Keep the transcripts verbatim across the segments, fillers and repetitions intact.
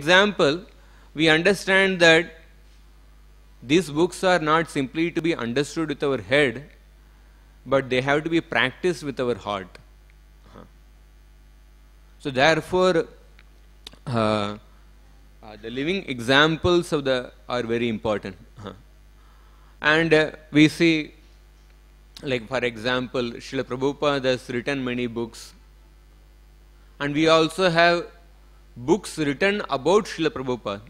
example, we understand that these books are not simply to be understood with our head, but they have to be practiced with our heart. So therefore, uh, uh, the living examples of the are very important. Uh-huh. And uh, we see, like for example, Srila Prabhupada has written many books. And we also have books written about Srila Prabhupada,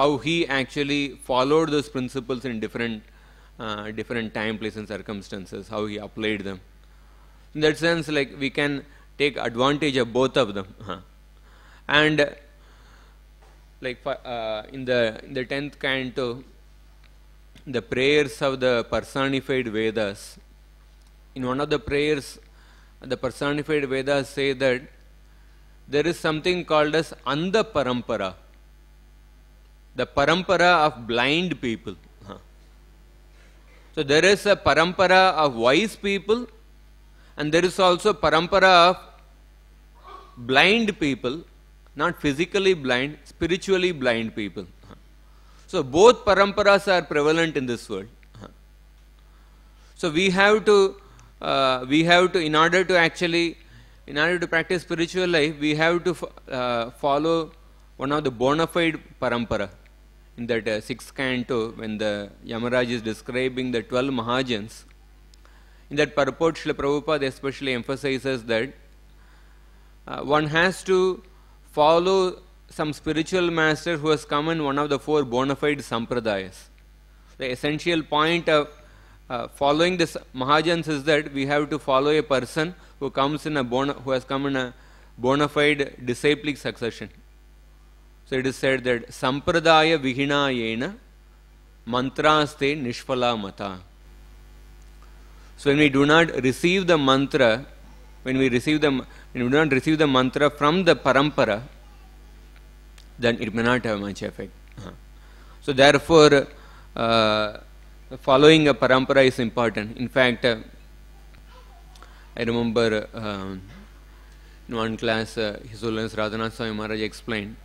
how he actually followed those principles in different, uh, different time, place and circumstances, how he applied them. In that sense, like we can take advantage of both of them. Uh-huh. And uh, like uh, in the in the tenth canto, the prayers of the personified Vedas, in one of the prayers the personified Vedas say that there is something called as Andha Parampara, the Parampara of blind people. Uh-huh. So there is a Parampara of wise people, and there is also Parampara of blind people, not physically blind, spiritually blind people. So both Paramparas are prevalent in this world. So we have to, uh, we have to, in order to actually, in order to practice spiritual life, we have to uh, follow one of the bona fide Parampara. In that uh, sixth canto, when the Yamaraj is describing the twelve Mahajans, in that purport, Srila Prabhupada especially emphasizes that uh, one has to follow some spiritual master who has come in one of the four bona fide sampradayas. The essential point of uh, following this Mahajans is that we have to follow a person who comes in a bona, who has come in a bona fide disciplic succession. So it is said that sampradaya vihina yena mantraste nishphala mata. So when we do not receive the mantra, when we receive the, when we do not receive the mantra from the parampara, then it may not have much effect. Uh-huh. So therefore, uh, following a parampara is important. In fact, uh, I remember uh, in one class, uh, His Holiness Radhanath Swami Maharaj explained,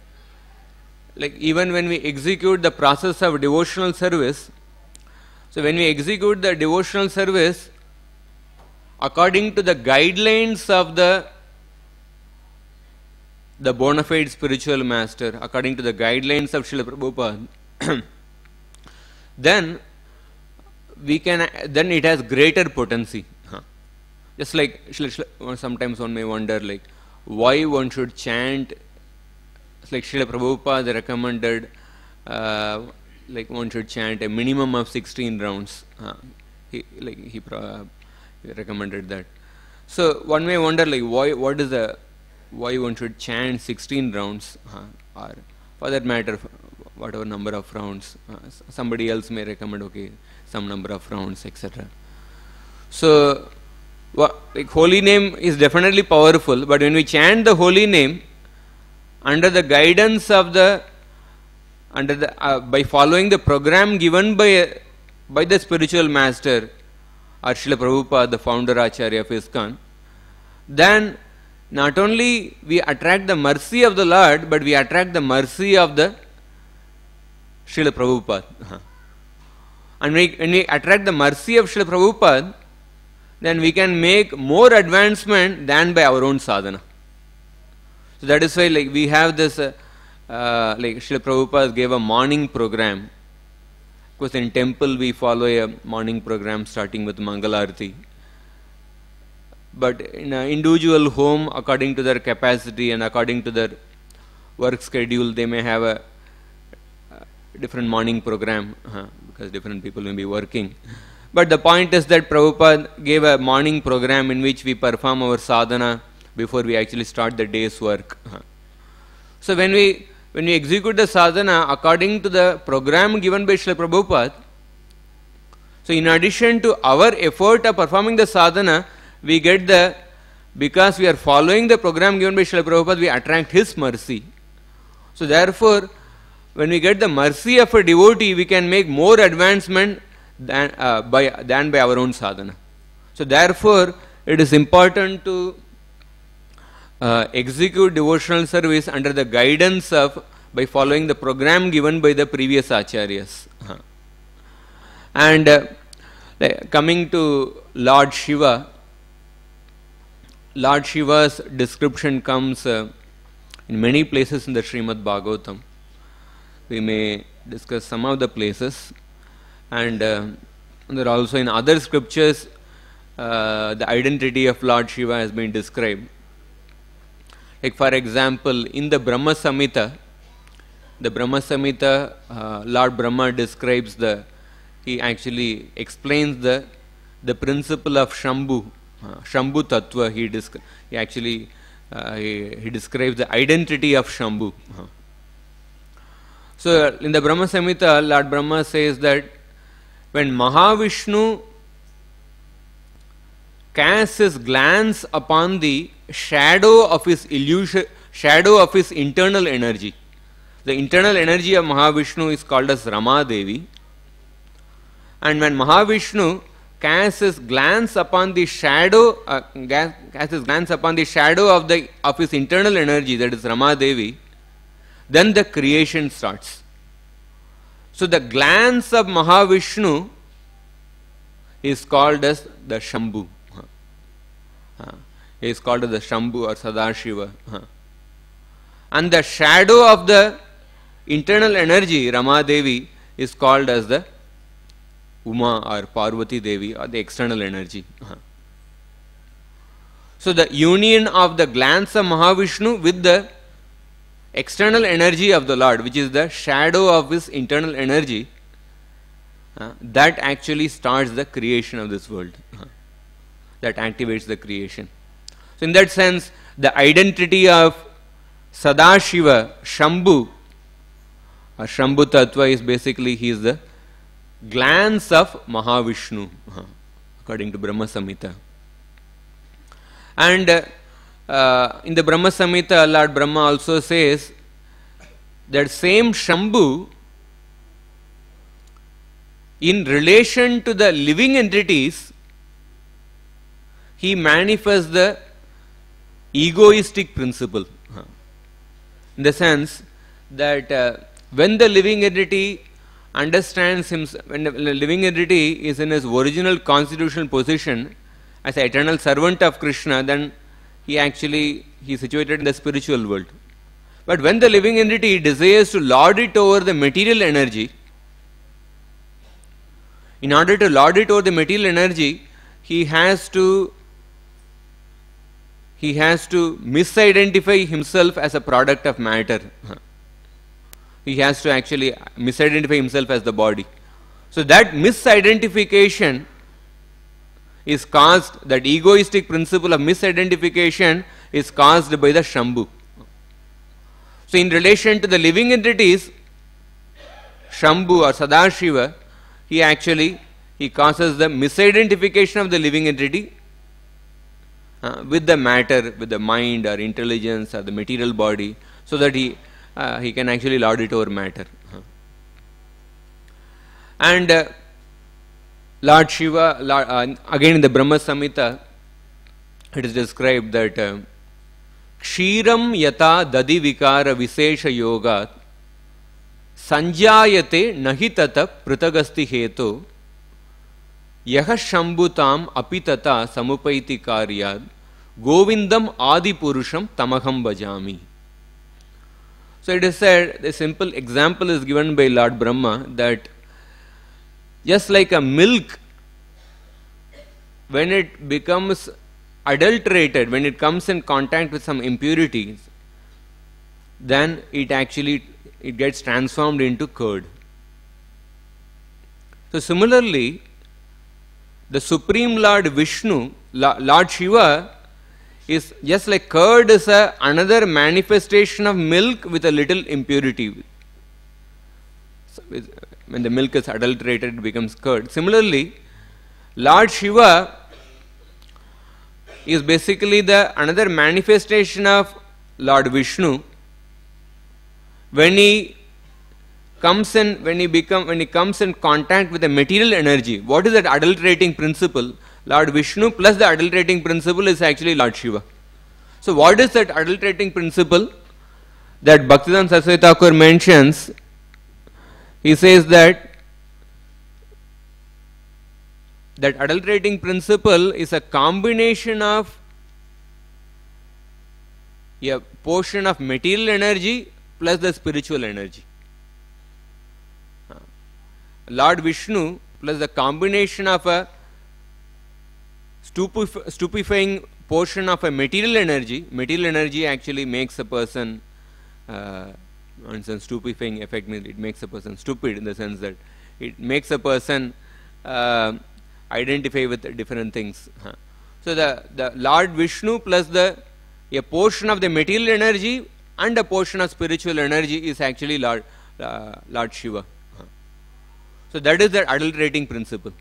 like even when we execute the process of devotional service, so when we execute the devotional service, according to the guidelines of the the bona fide spiritual master, according to the guidelines of Srila Prabhupada, then we can, then it has greater potency. Huh. Just like sometimes one may wonder, like why one should chant. It's like Srila Prabhupada recommended, uh, like one should chant a minimum of sixteen rounds. Huh. He like he uh, recommended that. So one may wonder, like why? What is the why one should chant sixteen rounds, uh, or for that matter, whatever number of rounds. Uh, somebody else may recommend, okay, some number of rounds, et cetera. So, like holy name is definitely powerful, but when we chant the holy name, under the guidance of the, under the, uh, by following the program given by, by the spiritual master, Srila Prabhupada, the founder Acharya of ISKCON, then not only we attract the mercy of the Lord, but we attract the mercy of the Srila Prabhupada. Uh-huh. And we, when we attract the mercy of Srila Prabhupada, then we can make more advancement than by our own sadhana. So that is why, like we have this, uh, uh, like Srila Prabhupada gave a morning program. Of course, in temple we follow a morning program starting with Mangalarati. But in an individual home, according to their capacity and according to their work schedule, they may have a, a different morning program, uh, because different people may be working. But the point is that Prabhupada gave a morning program in which we perform our sadhana before we actually start the day's work. Uh, so when we, when we execute the sadhana according to the program given by Srila Prabhupada, so in addition to our effort of performing the sadhana, we get the, because we are following the program given by Srila Prabhupada, we attract his mercy. So therefore, when we get the mercy of a devotee, we can make more advancement than, uh, by, than by our own sadhana. So therefore, it is important to uh, execute devotional service under the guidance of, by following the program given by the previous acharyas. Uh-huh. And uh, like, coming to Lord Shiva, Lord Shiva's description comes uh, in many places in the Srimad Bhagavatam. We may discuss some of the places, and uh, there are also in other scriptures uh, the identity of Lord Shiva has been described. Like for example, in the Brahma Samhita, the Brahma Samhita, uh, Lord Brahma describes the, he actually explains the the principle of Shambhu, uh, Shambhu Tattva. He, he actually uh, he, he describes the identity of Shambhu. Uh-huh. So in the Brahma Samhita, Lord Brahma says that when Mahavishnu casts his glance upon the shadow of his illusion, shadow of his internal energy, the internal energy of Mahavishnu is called as Ramadevi. And when Mahavishnu casts his glance upon the shadow, uh, casts his glance upon the shadow of the of his internal energy, that is Ramadevi, then the creation starts. So the glance of Mahavishnu is called as the Shambhu. He uh, is called as the Shambhu or Sadashiva. Uh, and the shadow of the internal energy, Ramadevi, is called as the Uma or Parvati Devi, or the external energy. Uh, so the union of the glance of Mahavishnu with the external energy of the Lord, which is the shadow of his internal energy, uh, that actually starts the creation of this world, uh, that activates the creation. So in that sense, the identity of Sadashiva, Shambhu, uh, Shambhu Tattva is basically, he is the glance of Mahavishnu, uh, according to Brahma Samhita. And uh, Uh, in the Brahma Samhita, Lord Brahma also says that same Shambhu, in relation to the living entities, he manifests the egoistic principle. Uh-huh. In the sense that uh, when the living entity understands himself, when the living entity is in his original constitutional position as an eternal servant of Krishna, then he actually, he is situated in the spiritual world. But when the living entity desires to lord it over the material energy, in order to lord it over the material energy, he has to, he has to misidentify himself as a product of matter. He has to actually misidentify himself as the body. So that misidentification is caused, that egoistic principle of misidentification is caused by the Shambhu. So in relation to the living entities, Shambhu or Sadashiva, he actually, he causes the misidentification of the living entity uh, with the matter, with the mind or intelligence or the material body, so that he, uh, he can actually lord it over matter. Uh-huh. And uh, Lord Shiva, Lord, uh, again in the Brahma Samhita, it is described that Kshiram yata dadi vikara visesha yoga sanjayate nahitata pritagasti heto yaha shambhutam apitata samupaiti karyad govindam adi purusham tamaham bhajami. So it is said, the simple example is given by Lord Brahma that just like a milk, when it becomes adulterated, when it comes in contact with some impurities, then it actually, it gets transformed into curd. So similarly, the Supreme Lord Vishnu, Lord Shiva, is just like curd is a, another manifestation of milk with a little impurity. So, with, when the milk is adulterated, it becomes curd. Similarly, Lord Shiva is basically the another manifestation of Lord Vishnu. When he comes in, when he become, when he comes in contact with the material energy, what is that adulterating principle? Lord Vishnu plus the adulterating principle is actually Lord Shiva. So what is that adulterating principle that Bhaktivedanta Saraswati Thakur mentions? He says that that adulterating principle is a combination of a portion of material energy plus the spiritual energy. Lord Vishnu plus the combination of a stupef stupefying portion of a material energy. Material energy actually makes a person, uh, in some stupefying effect, it makes a person stupid in the sense that it makes a person uh, identify with different things. Huh. So the, the Lord Vishnu plus the a portion of the material energy and a portion of spiritual energy is actually Lord, uh, Lord Shiva. Huh. So that is the adulterating principle.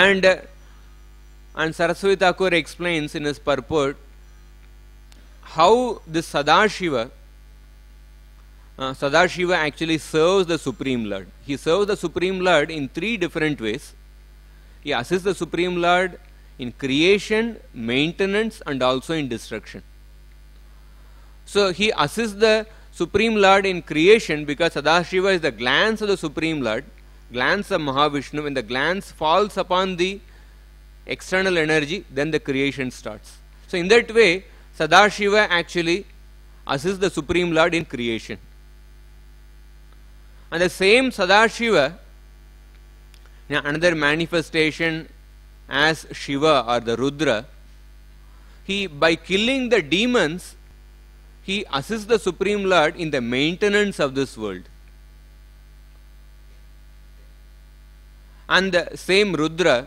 And uh, And Saraswati Thakur explains in his purport how this Sadashiva, uh, Sadashiva actually serves the Supreme Lord. He serves the Supreme Lord in three different ways. He assists the Supreme Lord in creation, maintenance, and also in destruction. So he assists the Supreme Lord in creation because Sadashiva is the glance of the Supreme Lord, glance of Mahavishnu. When the glance falls upon the external energy, then the creation starts. So in that way, Sadashiva actually assists the Supreme Lord in creation. And the same Sadashiva, another manifestation as Shiva or the Rudra, he, by killing the demons, he assists the Supreme Lord in the maintenance of this world. And the same Rudra,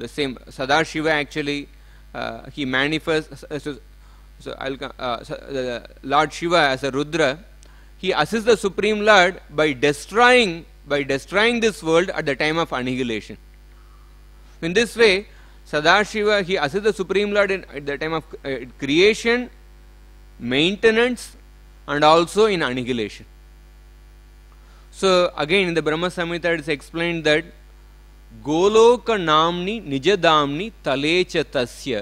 the same Sadashiva actually, uh, he manifests, uh, so, so I'll, uh, so, uh, Lord Shiva as a Rudra, he assists the Supreme Lord by destroying, by destroying this world at the time of annihilation. In this way, Sadashiva, he assists the Supreme Lord in, at the time of uh, creation, maintenance, and also in annihilation. So again, in the Brahma Samhita, it is explained that Goloka namni nijadamni talecha tasya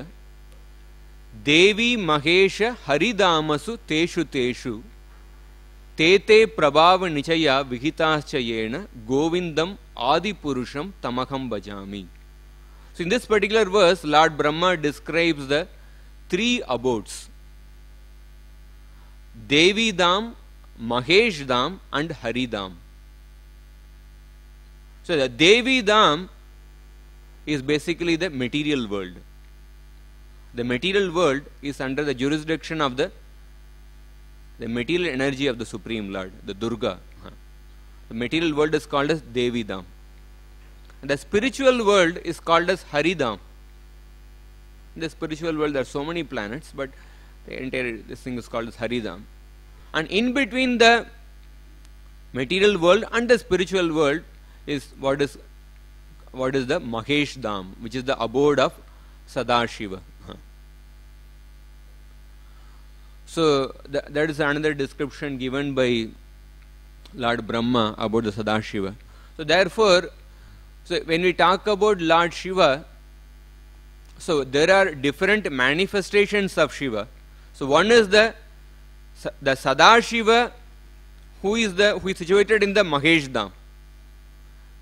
Devi Mahesha haridamasu teshu teshu Tete prabhava nichaya vihitascha yena govindam adipurusham tamakam bhajami. So in this particular verse, Lord Brahma describes the three abodes: Devi Dham, Mahesh Dham, and Haridam. So the Devi Dham is basically the material world. The material world is under the jurisdiction of the, the material energy of the Supreme Lord, the Durga. The material world is called as Devi Dham. And the spiritual world is called as Haridam. In the spiritual world there are so many planets, but the entire this thing is called as Haridam. And in between the material world and the spiritual world is what is what is the Mahesh Dham, which is the abode of Sadashiva. Huh. So th that is another description given by Lord Brahma about the Sadashiva. So therefore, so when we talk about Lord Shiva, so there are different manifestations of Shiva. So one is the the Sadashiva, who is the who is situated in the Mahesh Dham,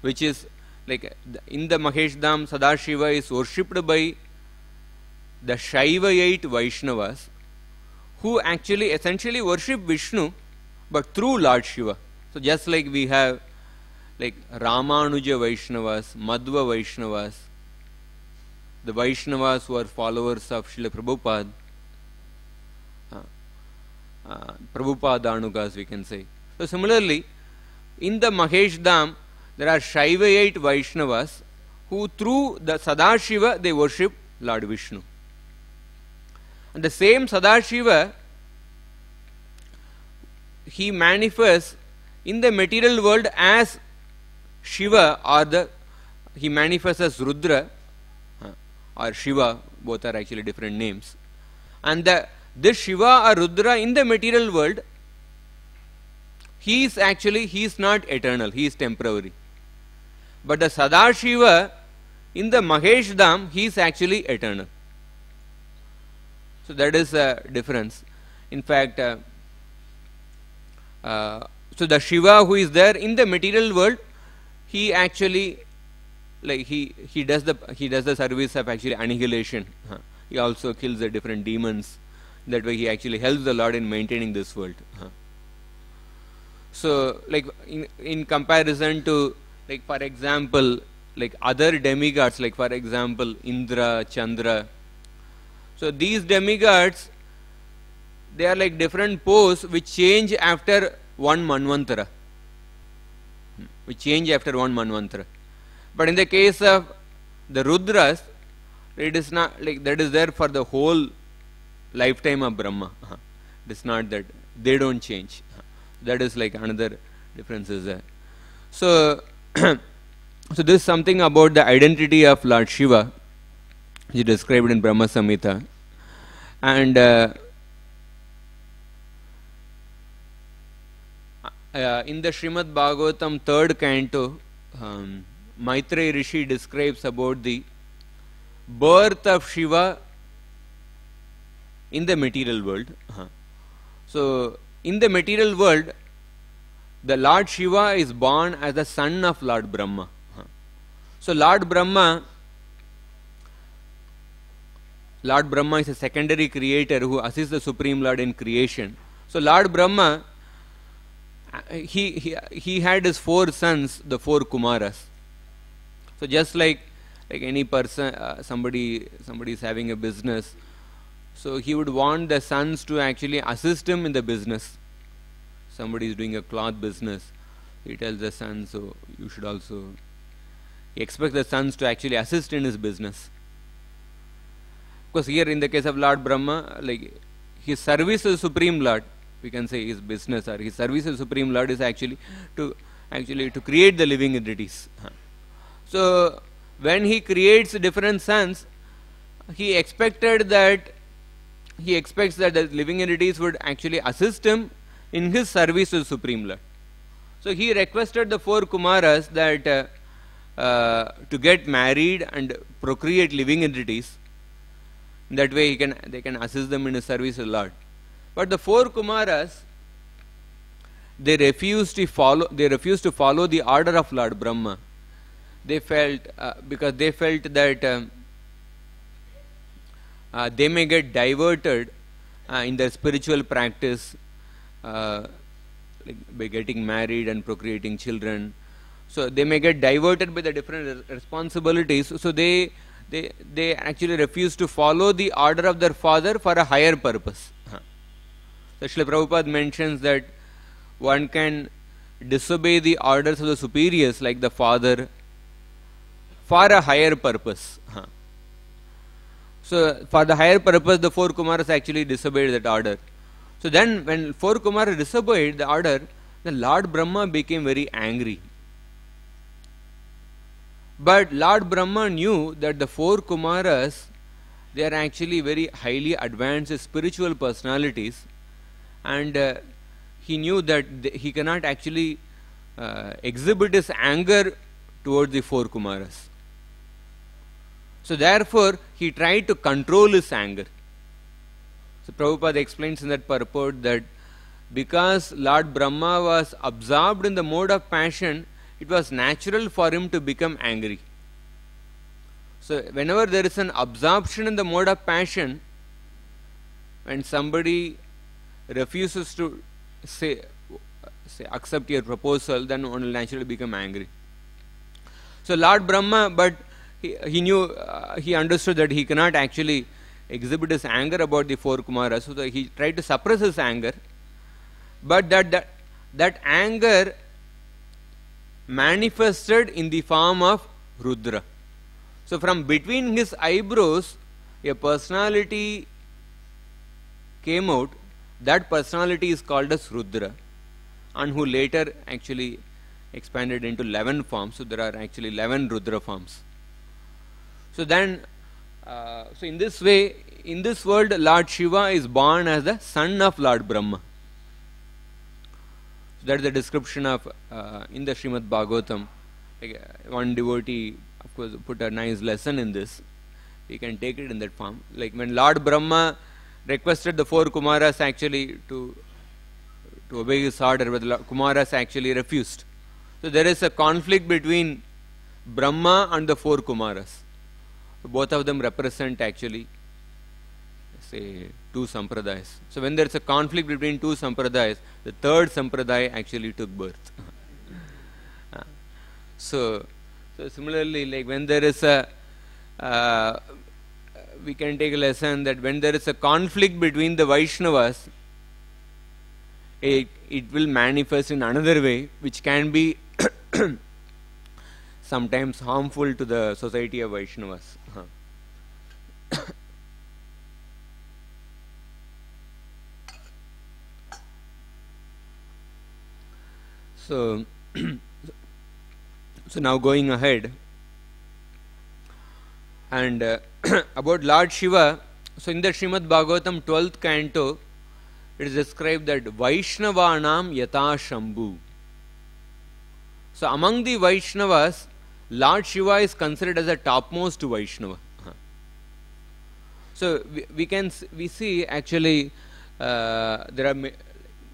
which is like in the Mahesh Dham, Sadashiva is worshipped by the Shaivite Vaishnavas, who actually essentially worship Vishnu, but through Lord Shiva. So just like we have like Ramanuja Vaishnavas, Madhva Vaishnavas, the Vaishnavas who are followers of Srila Prabhupada, uh, uh, Prabhupada Anugas we can say. So similarly, in the Mahesh Dham, there are Shaivite Vaishnavas who through the Sadashiva they worship Lord Vishnu. And the same Sadashiva, he manifests in the material world as Shiva, or the he manifests as Rudra or Shiva, both are actually different names. And the, this Shiva or Rudra in the material world, he is actually, he is not eternal, he is temporary. But the Sadashiva in the Mahesh Dham, he is actually eternal. So that is a difference. In fact, uh, uh, so the Shiva who is there in the material world, he actually, like he he does the he does the service of actually annihilation. Huh. He also kills the different demons. That way, he actually helps the Lord in maintaining this world. Huh. So, like in in comparison to, like for example, like other demigods, like for example Indra, Chandra. So these demigods, they are like different poses which change after one manvantara. Which change after one manvantara. But in the case of the Rudras, it is not like that is there for the whole lifetime of Brahma. It is not that they don't change. That is like another difference is there. So, so this is something about the identity of Lord Shiva, which is described in Brahma Samhita. And uh, uh, in the Srimad Bhagavatam third canto, um, Maitreya Rishi describes about the birth of Shiva in the material world. Uh-huh. So, in the material world, the Lord Shiva is born as the son of Lord Brahma. Uh-huh. So, Lord Brahma, Lord Brahma is a secondary creator who assists the Supreme Lord in creation. So, Lord Brahma, he, he, he had his four sons, the four Kumaras. So, just like like any person, uh, somebody somebody is having a business, so he would want the sons to actually assist him in the business. Somebody is doing a cloth business, he tells the sons, so you should also, he expects the sons to actually assist in his business. Because here in the case of Lord Brahma, like his service to the Supreme Lord, we can say his business or his service to the Supreme Lord is actually to actually to create the living entities. So when he creates different sons, he expected that he expects that the living entities would actually assist him in his service to the Supreme Lord. So he requested the four Kumaras that uh, uh, to get married and procreate living entities. That way he can they can assist them in his service to the Lord. But the four Kumaras, they refused to follow. They refused to follow the order of Lord Brahma. They felt uh, because they felt that um, uh, they may get diverted uh, in their spiritual practice uh, like by getting married and procreating children. So they may get diverted by the different responsibilities. So they they they actually refused to follow the order of their father for a higher purpose. Huh. So Srila Prabhupada mentions that one can disobey the orders of the superiors like the father for a higher purpose. Huh. So, for the higher purpose, the four Kumaras actually disobeyed that order. So then, when four Kumaras disobeyed the order, the Lord Brahma became very angry. But Lord Brahma knew that the four Kumaras, they are actually very highly advanced spiritual personalities, and uh, he knew that th he cannot actually uh, exhibit his anger towards the four Kumaras. So therefore, he tried to control his anger. So Prabhupada explains in that purport that because Lord Brahma was absorbed in the mode of passion, it was natural for him to become angry. So whenever there is an absorption in the mode of passion, when somebody refuses to say, say accept your proposal, then one will naturally become angry. So Lord Brahma, but He, he knew, uh, he understood that he cannot actually exhibit his anger about the four Kumaras, so he tried to suppress his anger, but that, that, that anger manifested in the form of Rudra. So from between his eyebrows, a personality came out. That personality is called as Rudra, and who later actually expanded into eleven forms, so there are actually eleven Rudra forms. So then, uh, so in this way, in this world, Lord Shiva is born as the son of Lord Brahma. So that is the description of, uh, in the Srimad Bhagavatam. Like, uh, one devotee, of course, put a nice lesson in this. We can take it in that form. Like when Lord Brahma requested the four Kumaras actually to, to obey his order, but the Kumaras actually refused. So there is a conflict between Brahma and the four Kumaras. Both of them represent actually, say, two sampradayas. So when there is a conflict between two sampradayas, the third sampradaya actually took birth. so, so similarly, like when there is a, uh, we can take a lesson that when there is a conflict between the Vaishnavas, it, it will manifest in another way, which can be sometimes harmful to the society of Vaishnavas. so, so now going ahead, and uh, about Lord Shiva, so in the Srimad Bhagavatam twelfth canto, it is described that Vaishnavanam yata Shambhu. So among the Vaishnavas, Lord Shiva is considered as a topmost Vaishnava. So we, we can we see actually uh, there are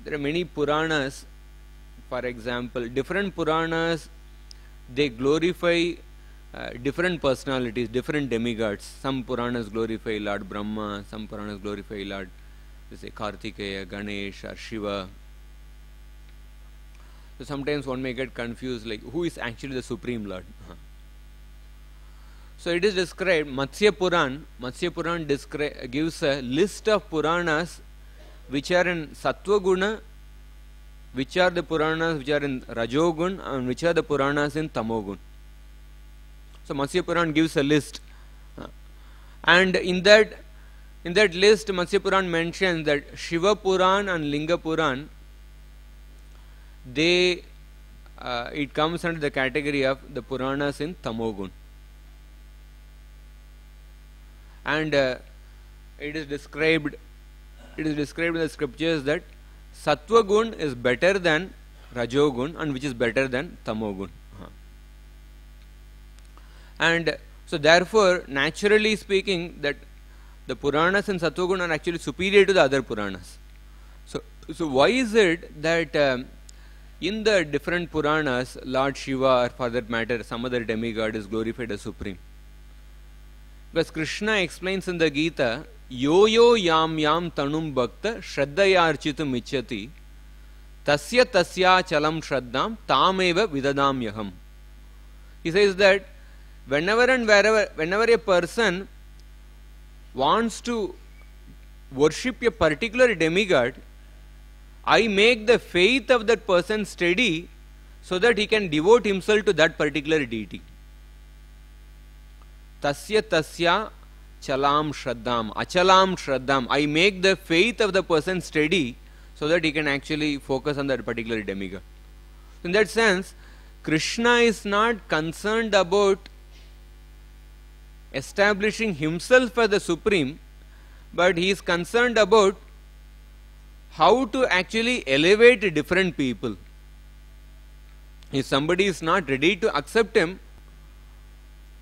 there are many Puranas, for example, different Puranas they glorify uh, different personalities, different demigods. Some Puranas glorify Lord Brahma, some Puranas glorify Lord, let's say, Kartikeya, Ganesh, or Shiva. So sometimes one may get confused, like who is actually the Supreme Lord. Uh-huh. So it is described, Matsya Puran, Matsya Puran gives a list of Puranas which are in Sattva Guna, which are the Puranas which are in Rajogun, and which are the Puranas in Tamogun. So Matsya Puran gives a list. Uh, and in that, in that list, Matsya Puran mentions that Shiva Puran and Linga Puran, they uh, it comes under the category of the Puranas in Tamogun, and uh, it is described it is described in the scriptures that Sattva Gun is better than Rajogun, and which is better than Tamogun. Uh-huh. And so therefore, naturally speaking, that the Puranas in Sattva Gun are actually superior to the other Puranas. So, so why is it that um, in the different Puranas, Lord Shiva, or for that matter, some other demigod is glorified as supreme? Because Krishna explains in the Gita, Yo yo yam yam tanum bhakta shraddayarchitum ichyati tasya tasya chalam shraddam tameva vidadam yaham. He says that whenever and wherever, whenever a person wants to worship a particular demigod, I make the faith of that person steady so that he can devote himself to that particular deity. Tasya tasya chalam shraddam, achalam shraddam. I make the faith of the person steady so that he can actually focus on that particular demigod. In that sense, Krishna is not concerned about establishing himself as the supreme, but he is concerned about how to actually elevate different people. If somebody is not ready to accept him,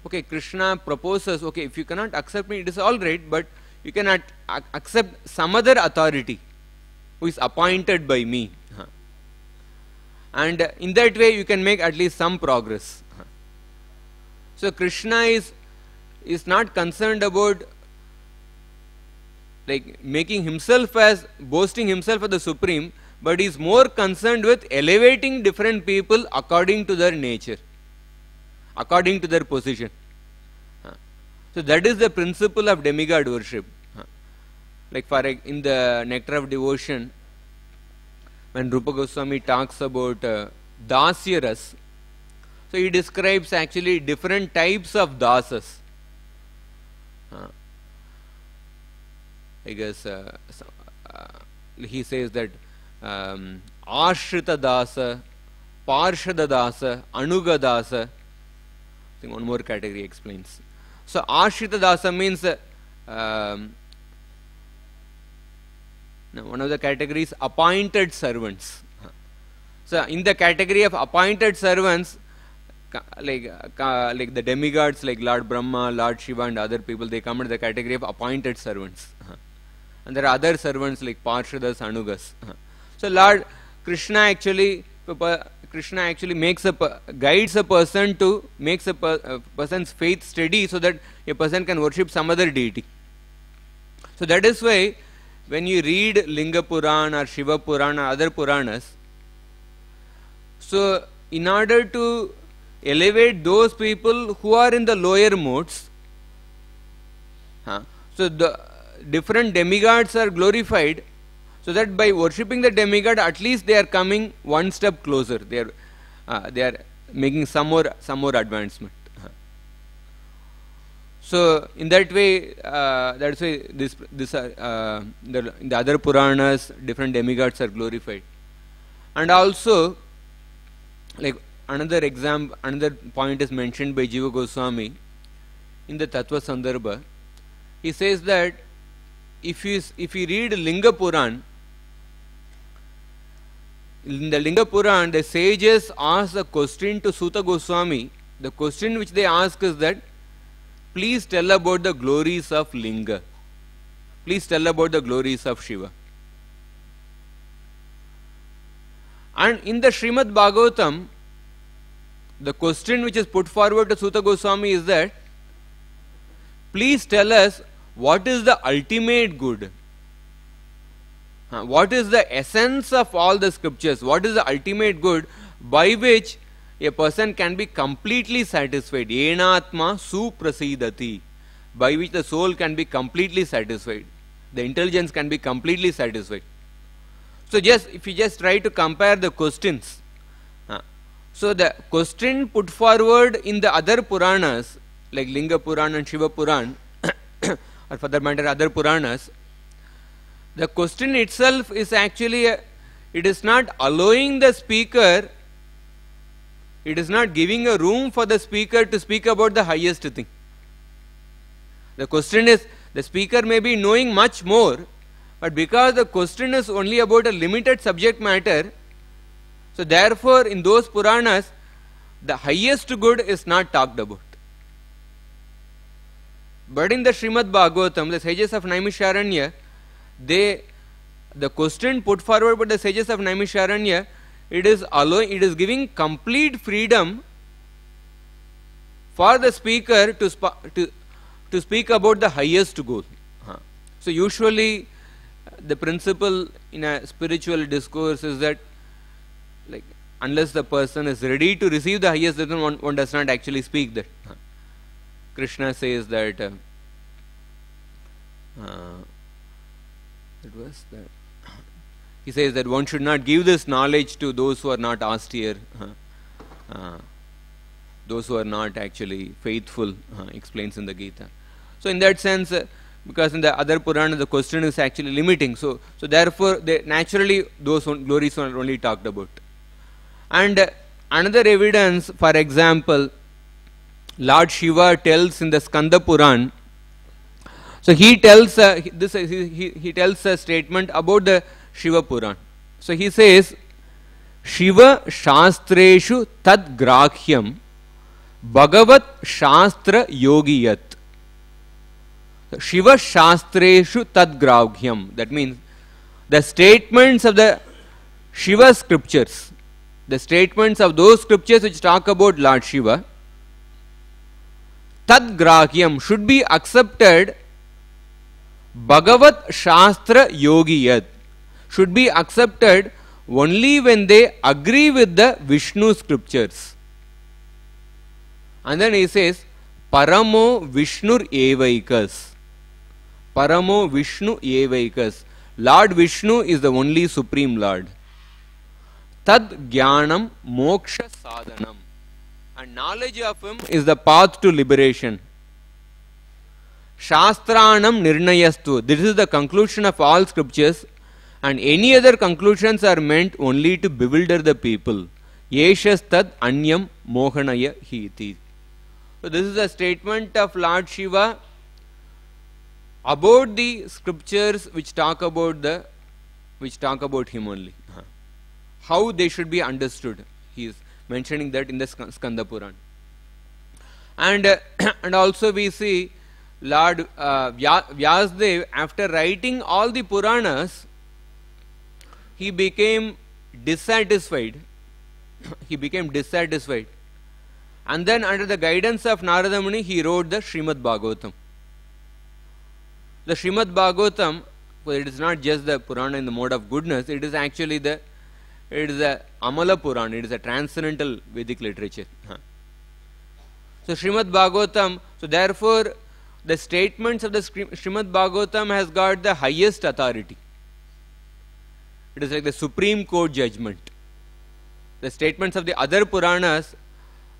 okay, Krishna proposes, okay, if you cannot accept me, it is all right, but you cannot accept some other authority who is appointed by me. And in that way, you can make at least some progress. So Krishna is, is not concerned about like making himself as, boasting himself as the supreme, but he is more concerned with elevating different people according to their nature, according to their position. So that is the principle of demigod worship. Like for in the Nectar of Devotion, when Rupa Goswami talks about uh, dasyaras, so he describes actually different types of dasas. I guess uh, uh, he says that um, Ashrita Dasa, Parshada Dasa, Anuga Dasa, I think one more category explains. So Ashrita Dasa means, uh, um, no, one of the categories, appointed servants. So in the category of appointed servants, like, uh, like the demigods like Lord Brahma, Lord Shiva and other people, they come into the category of appointed servants. and there are other servants like Parshadas, Anugas. So Lord Krishna actually Krishna actually makes a guides a person to makes a, per, a person's faith steady so that a person can worship some other deity. So that is why when you read Linga Puran or Shiva Puran or other Puranas, so in order to elevate those people who are in the lower modes, huh, so the different demigods are glorified, so that by worshipping the demigod, at least they are coming one step closer. They are, uh, they are making some more, some more advancement. So in that way, uh, that's why this, this uh, uh, the, the other Puranas, different demigods are glorified. And also, like another example, another point is mentioned by Jiva Goswami in the Tattva Sandarbha. He says that if you if you read Linga Puran, in the Linga Puran, the sages ask a question to Suta Goswami. The question which they ask is that, please tell about the glories of Linga. Please tell about the glories of Shiva. And in the Srimad Bhagavatam, the question which is put forward to Suta Goswami is that, please tell us what is the ultimate good. What is the essence of all the scriptures? What is the ultimate good by which a person can be completely satisfied? Yenatma suprasidati. By which the soul can be completely satisfied. The intelligence can be completely satisfied. So just if you just try to compare the questions. Uh, so the question put forward in the other Puranas, like Linga Puran and Shiva Puran, or for that matter other Puranas, the question itself is actually, a, it is not allowing the speaker, it is not giving a room for the speaker to speak about the highest thing. The question is, the speaker may be knowing much more, but because the question is only about a limited subject matter, so therefore in those Puranas, the highest good is not talked about. But in the Srimad Bhagavatam, the sages of Naimisharanya, they, the question put forward by the sages of Naimisharanya, it is allowing, it is giving complete freedom for the speaker to sp to, to speak about the highest goal. Huh. So usually the principle in a spiritual discourse is that, like, unless the person is ready to receive the highest, then one, one does not actually speak that. Huh. Krishna says that uh, uh, it was that. He says that one should not give this knowledge to those who are not austere, uh, uh, those who are not actually faithful, uh, explains in the Gita. So in that sense, uh, because in the other Purana the question is actually limiting, so, so therefore they, naturally those on, glories are only talked about. And uh, another evidence, for example, Lord Shiva tells in the Skanda Puran, so he tells, uh, this, uh, he, he tells a statement about the Shiva Puran. So he says, Shiva Shastreshu Tad Grahyam Bhagavat Shastra Yogiyat. So Shiva Shastreshu Tad Grahyam. That means the statements of the Shiva scriptures, the statements of those scriptures which talk about Lord Shiva, Tad Grahyam should be accepted Bhagavat Shastra Yogiyat. Should be accepted only when they agree with the Vishnu scriptures. And then he says, Paramo Vishnur Evaikas. Paramo Vishnu Evaikas. Lord Vishnu is the only Supreme Lord. Tad Jnanam Moksha Sadhanam. And knowledge of him is the path to liberation. Shastranam Nirnayastu. This is the conclusion of all scriptures. And any other conclusions are meant only to bewilder the people. Yeshas tad anyam mohanaya hiti. So this is a statement of Lord Shiva about the scriptures which talk about the, which talk about him only. How they should be understood. He is mentioning that in the Skanda Puran. And, uh, and also we see Lord uh, Vyasdev, after writing all the Puranas, he became dissatisfied. he became dissatisfied. And then under the guidance of Narada Muni, he wrote the Srimad Bhagavatam. The Srimad Bhagavatam, well, it is not just the Purana in the mode of goodness, it is actually the, it is a Amala Puran, it is a transcendental Vedic literature. Huh. So Srimad Bhagavatam, so therefore the statements of the Srimad Bhagavatam has got the highest authority. It is like the Supreme Court judgment. The statements of the other Puranas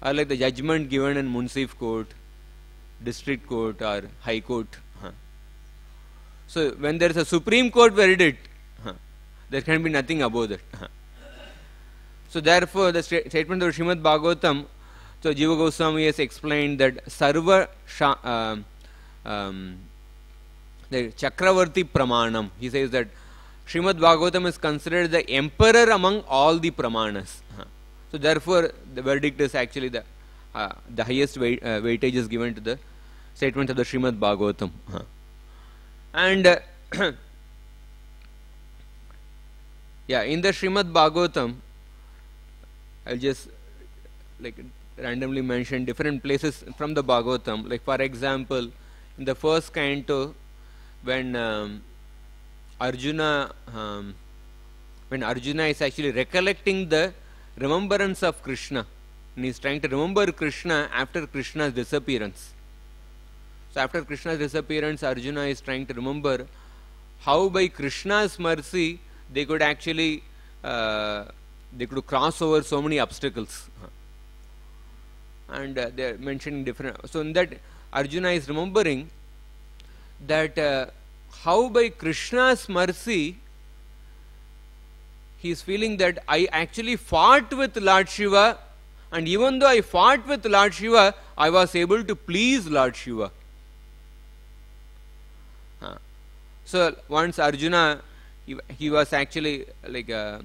are like the judgment given in Munsif Court, District Court or High Court. Huh. So when there is a Supreme Court verdict, huh, there can be nothing above that. Huh. So therefore the st statement of Srimad Bhagavatam, so Jiva Goswami has explained that Sarva uh, um, the Chakravarti Pramanam, he says that Srimad Bhagavatam is considered the emperor among all the Pramanas. Huh. So therefore the verdict is actually the, uh, the highest weight, uh, weightage is given to the statement of the Srimad Bhagavatam. Huh. And uh, yeah, in the Srimad Bhagavatam, I'll just like randomly mention different places from the Bhagavatam. Like for example, in the first canto, when um, Arjuna, um, when Arjuna is actually recollecting the remembrance of Krishna, and he is trying to remember Krishna after Krishna's disappearance. So after Krishna's disappearance, Arjuna is trying to remember how by Krishna's mercy they could actually uh, they could cross over so many obstacles. And uh, they are mentioning different. So in that, Arjuna is remembering that uh, how by Krishna's mercy he is feeling that I actually fought with Lord Shiva, and even though I fought with Lord Shiva, I was able to please Lord Shiva. Huh. So once Arjuna, he, he was actually like a,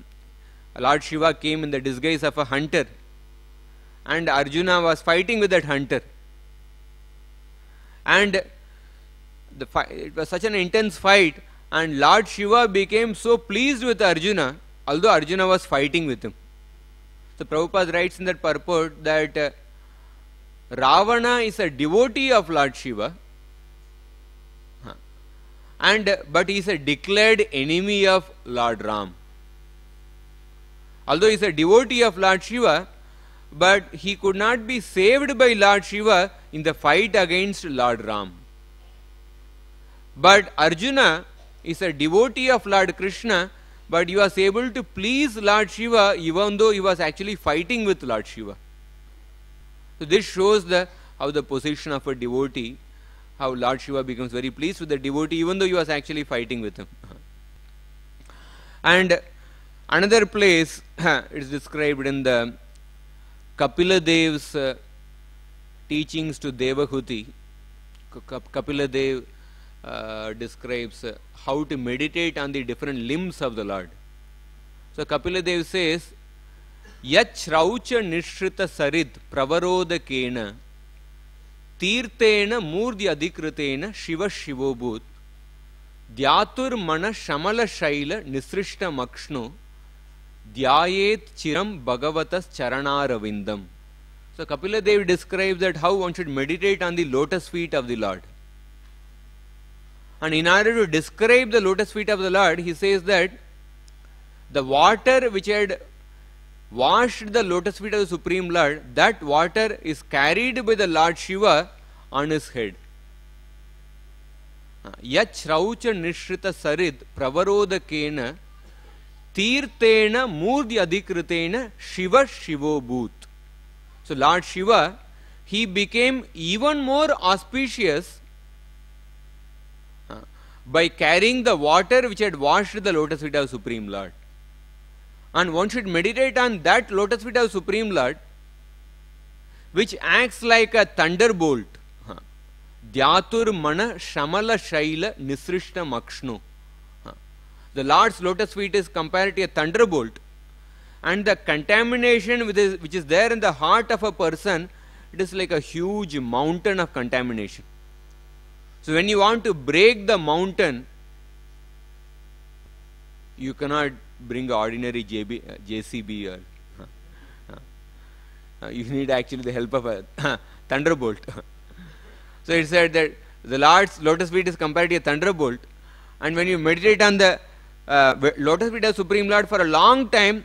Lord Shiva came in the disguise of a hunter, and Arjuna was fighting with that hunter, and the fight, it was such an intense fight, and Lord Shiva became so pleased with Arjuna, although Arjuna was fighting with him. So Prabhupada writes in that purport that uh, Ravana is a devotee of Lord Shiva, huh, and uh, but he is a declared enemy of Lord Ram. Although he is a devotee of Lord Shiva, but he could not be saved by Lord Shiva in the fight against Lord Ram. But Arjuna is a devotee of Lord Krishna, but he was able to please Lord Shiva even though he was actually fighting with Lord Shiva. So this shows the, how the position of a devotee, how Lord Shiva becomes very pleased with the devotee even though he was actually fighting with him. And another place is described in the Kapiladev's uh, teachings to Devahuti. Kapiladev uh, describes uh, how to meditate on the different limbs of the Lord. So Kapiladev says, Yach Shraucha Nishrita Sarit Pravaroda Kena Tirtena Murdi Adikritena Shiva Shivobhut Dhyatur Mana Shamala Shaila Nisrishta Makshno Dhyayet Chiram Bhagavatas Charanaravindam. So Kapiladev describes that how one should meditate on the lotus feet of the Lord. And in order to describe the lotus feet of the Lord, he says that the water which had washed the lotus feet of the Supreme Lord, that water is carried by the Lord Shiva on his head. Yach Shraucha Nishrita Sarit Pravaroda Kena Tirtena Murdi Adikritena Shiva Shivobhut. So Lord Shiva, he became even more auspicious uh, by carrying the water which had washed the lotus feet of Supreme Lord. And one should meditate on that lotus feet of Supreme Lord, which acts like a thunderbolt. Uh, Dhyatur Mana Shamala Shaila Nisrishta Makshno. The Lord's lotus feet is compared to a thunderbolt, and the contamination which is, which is there in the heart of a person, it is like a huge mountain of contamination. So when you want to break the mountain, you cannot bring ordinary J B, J C B or uh, you need actually the help of a thunderbolt. So it said that the Lord's lotus feet is compared to a thunderbolt, and when you meditate on the uh, lotus feet of Supreme Lord for a long time,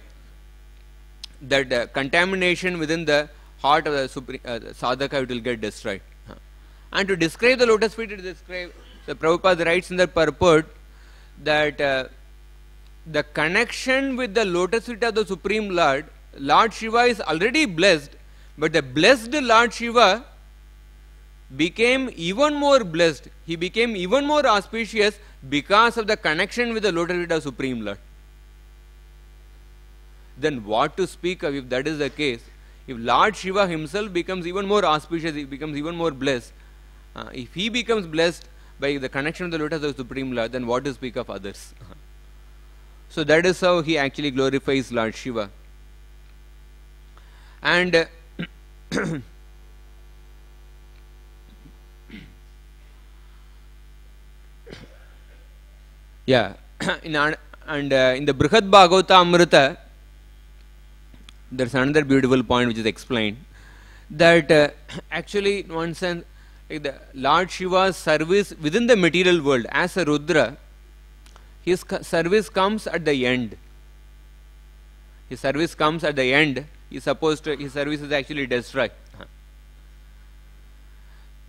that uh, contamination within the heart of the Supreme uh, sadhaka, it will get destroyed. Uh, and to describe the lotus feet, it describes, the Prabhupada writes in the purport that uh, the connection with the lotus feet of the Supreme Lord, Lord Shiva is already blessed, but the blessed Lord Shiva became even more blessed. He became even more auspicious because of the connection with the lotus feet of Supreme Lord. Then what to speak of if that is the case? If Lord Shiva himself becomes even more auspicious, he becomes even more blessed. Uh, if he becomes blessed by the connection of the lotus of the Supreme Lord, then what to speak of others? So that is how he actually glorifies Lord Shiva. And uh, yeah, in our, and uh, in the Brihad Bhagavata Amrita, there's another beautiful point which is explained, that uh, actually in one sense, like the Lord Shiva's service within the material world as a Rudra, his service comes at the end. His service comes at the end. He's supposed to, his service is actually destroyed.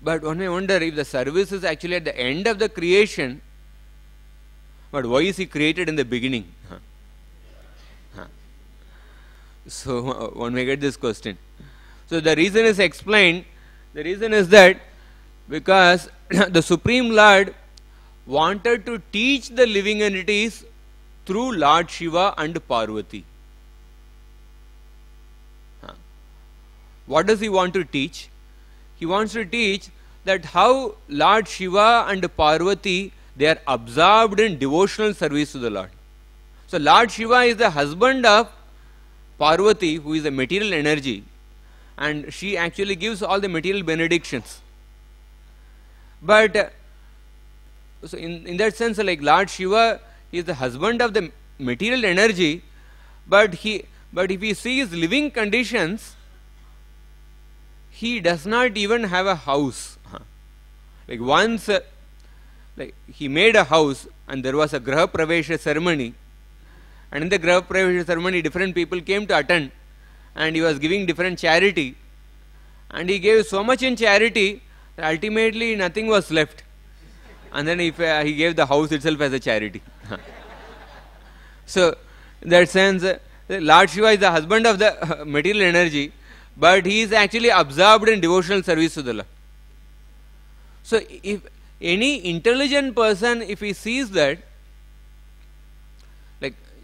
But one may wonder, if the service is actually at the end of the creation, but why is he created in the beginning? So one may get this question. So the reason is explained. The reason is that because the Supreme Lord wanted to teach the living entities through Lord Shiva and Parvati. What does he want to teach? He wants to teach that how Lord Shiva and Parvati, they are absorbed in devotional service to the Lord. So Lord Shiva is the husband of Parvati, who is a material energy, and she actually gives all the material benedictions. But uh, so in, in that sense, like Lord Shiva is the husband of the material energy, but he, but if he sees living conditions, he does not even have a house. Like once, uh, like he made a house, and there was a Graha Pravesha ceremony. And in the Graha Pravesha ceremony, different people came to attend, and he was giving different charity, and he gave so much in charity that ultimately nothing was left, and then if, uh, he gave the house itself as a charity. So in that sense, uh, Lord Shiva is the husband of the uh, material energy, but he is actually absorbed in devotional service to the Lord. So if any intelligent person, if he sees that,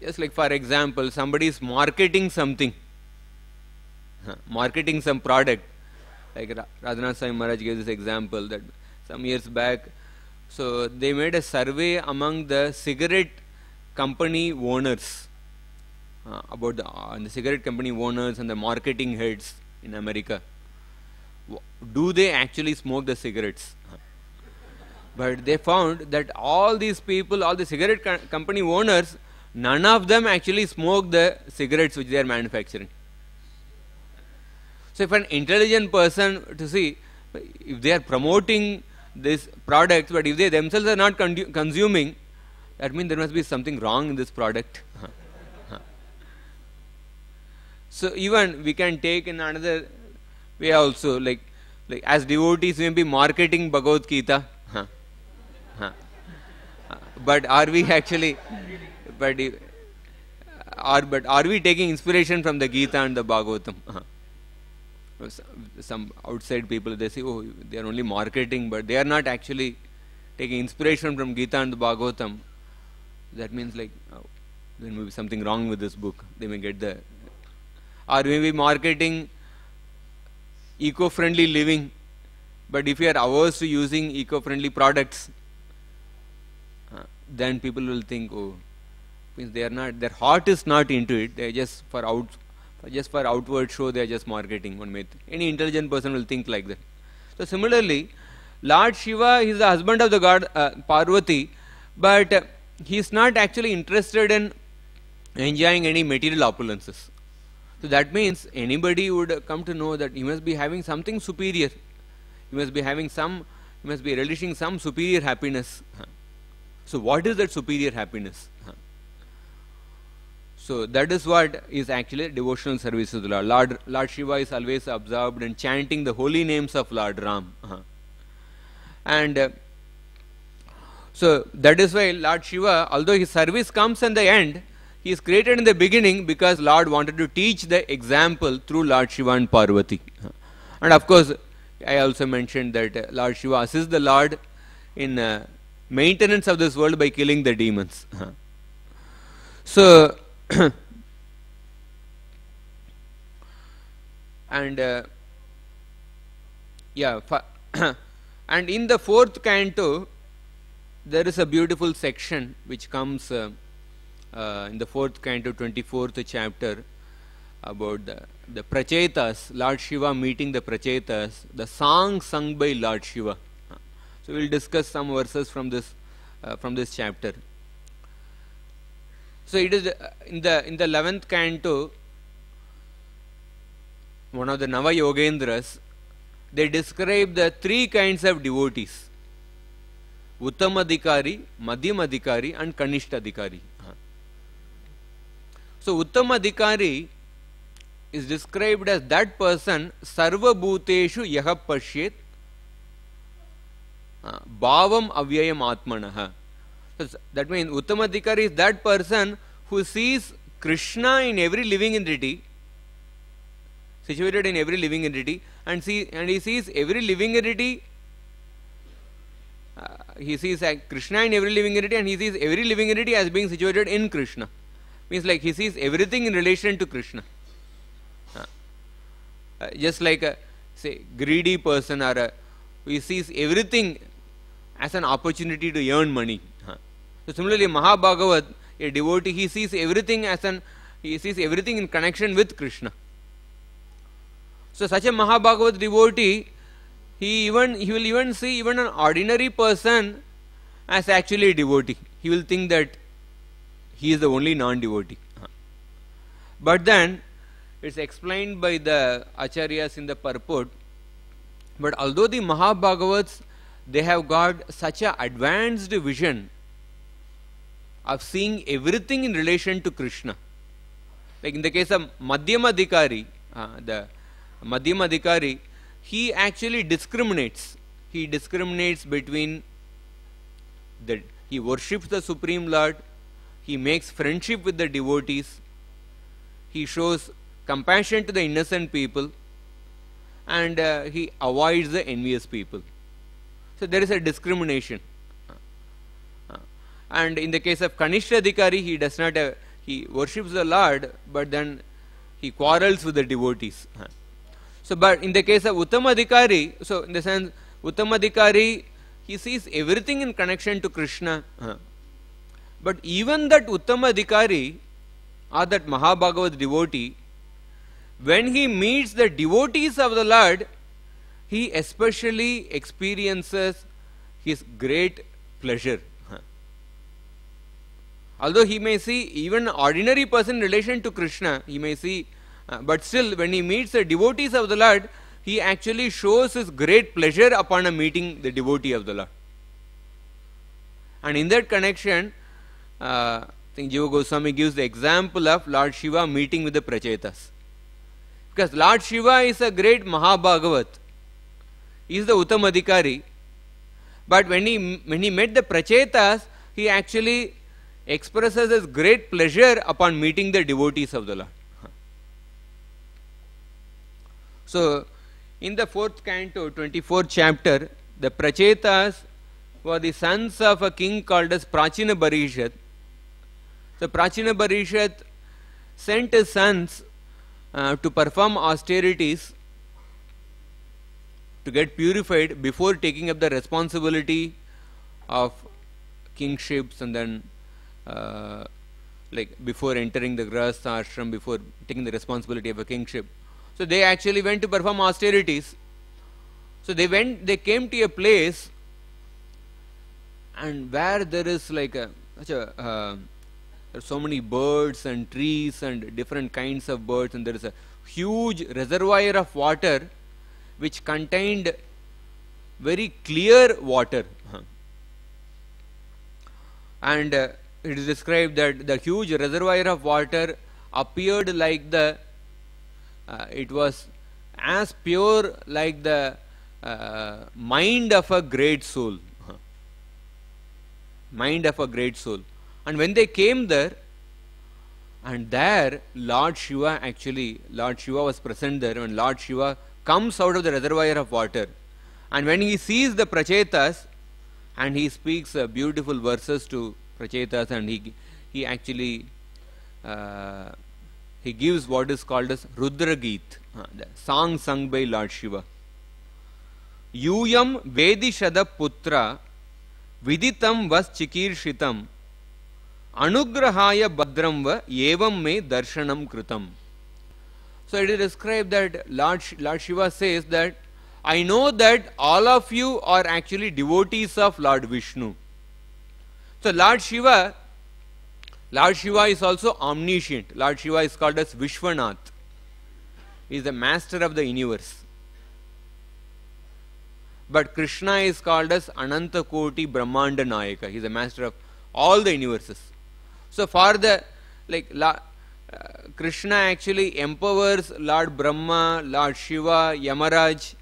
just like for example, somebody is marketing something, huh, marketing some product. Like Radhanath Swami Maharaj gave this example that some years back, so they made a survey among the cigarette company owners, uh, about the, uh, the cigarette company owners and the marketing heads in America. Do they actually smoke the cigarettes? Huh. But they found that all these people, all the cigarette co company owners, none of them actually smoke the cigarettes which they are manufacturing. So if an intelligent person to see, if they are promoting this product, but if they themselves are not consuming, that means there must be something wrong in this product. So even we can take in another way also, like, like as devotees we may be marketing Bhagavad Gita, but are we actually... But are, but are we taking inspiration from the Gita and the Bhagavatam? Some outside people, they say, oh, they are only marketing, but they are not actually taking inspiration from Gita and the Bhagavatam. That means like, oh, there may be something wrong with this book. They may get the... Or maybe marketing eco-friendly living, but if you are averse to using eco-friendly products, uh, then people will think, oh, means they are not, their heart is not into it. They are just for out, just for outward show. They are just marketing. One may, any intelligent person will think like that. So similarly, Lord Shiva is the husband of the god uh, Parvati, but uh, he is not actually interested in enjoying any material opulences. So that means anybody would come to know that he must be having something superior. He must be having some, he must be relishing some superior happiness. So what is that superior happiness? So that is what is actually devotional service to the Lord. Lord, Lord Shiva is always absorbed in chanting the holy names of Lord Ram. And uh, so that is why Lord Shiva, although his service comes in the end, he is created in the beginning because Lord wanted to teach the example through Lord Shiva and Parvati. And of course, I also mentioned that Lord Shiva assists the Lord in uh, maintenance of this world by killing the demons. So... and uh, yeah, and in the fourth canto there is a beautiful section which comes uh, uh, in the fourth canto, twenty-fourth chapter, about the, the Prachetas, Lord Shiva meeting the Prachetas, the song sung by Lord Shiva. So we will discuss some verses from this uh, from this chapter. So it is in the in the eleventh canto, one of the Nava Yogendras, they describe the three kinds of devotees: Uttamadikari, Madhyamadikari, and Kanishthadikari. So Uttamadikari is described as that person Sarva Bhuteshu Yaha Pashyet Bhavam Avyayam Atmanah. So that means Uttamadikari is that person who sees Krishna in every living entity, situated in every living entity, and see and he sees every living entity. Uh, he sees uh, Krishna in every living entity, and he sees every living entity as being situated in Krishna. Means like he sees everything in relation to Krishna. Uh, uh, just like a say greedy person or a, he sees everything as an opportunity to earn money. So similarly, Mahabhagavat, a devotee, he sees everything as an, he sees everything in connection with Krishna. So such a Mahabhagavat devotee, he even he will even see even an ordinary person as actually a devotee. He will think that he is the only non-devotee. But then it's explained by the Acharyas in the purport. But although the Mahabhagavats, they have got such an advanced vision of seeing everything in relation to Krishna. Like in the case of Madhyamadikari, uh, the Madhyamadikari, he actually discriminates. He discriminates between the, he worships the Supreme Lord, he makes friendship with the devotees, he shows compassion to the innocent people, and uh, he avoids the envious people. So there is a discrimination. And in the case of Kanishthadikari, he does not have, he worships the Lord, but then he quarrels with the devotees. So, but in the case of Uttamadikari, so in the sense, Uttamadikari, he sees everything in connection to Krishna. But even that Uttamadikari, or that Mahabhagavat devotee, when he meets the devotees of the Lord, he especially experiences his great pleasure. Although he may see even an ordinary person in relation to Krishna, he may see, uh, but still when he meets the devotees of the Lord, he actually shows his great pleasure upon a meeting the devotee of the Lord. And in that connection, uh, I think Jiva Goswami gives the example of Lord Shiva meeting with the Prachetas. Because Lord Shiva is a great Mahabhagavat, he is the Uttamadikari, but when he, when he met the Prachetas, he actually expresses his great pleasure upon meeting the devotees of the Lord. So, in the fourth canto, twenty-fourth chapter, the Prachetas were the sons of a king called as Prachinabarishat. So, Prachinabarishat sent his sons uh, to perform austerities to get purified before taking up the responsibility of kingships, and then Uh, like before entering the grahastha ashram, before taking the responsibility of a kingship. So they actually went to perform austerities. So they went, they came to a place and where there is like a, such a uh, there are so many birds and trees and different kinds of birds, and there is a huge reservoir of water which contained very clear water. And uh, it is described that the huge reservoir of water appeared like the, uh, it was as pure like the uh, mind of a great soul. Mind of a great soul. And when they came there, and there Lord Shiva actually, Lord Shiva was present there, and Lord Shiva comes out of the reservoir of water. And when he sees the Prachetas, and he speaks uh, beautiful verses to Prachetas, and he, he actually, uh, he gives what is called as Rudra Geet, uh, the song sung by Lord Shiva. Yuyam Vedishada Putra Viditam Vas Chikirshitam Anugrahaya Badramva Evam Me Darshanam Kritam. So it is described that Lord, Lord Shiva says that, I know that all of you are actually devotees of Lord Vishnu. So Lord Shiva, Lord Shiva is also omniscient. Lord Shiva is called as Vishwanath. He is the master of the universe. But Krishna is called as Anantakoti Brahmanda Nayaka. He is the master of all the universes. So for the, like, La, uh, Krishna actually empowers Lord Brahma, Lord Shiva, Yamaraj,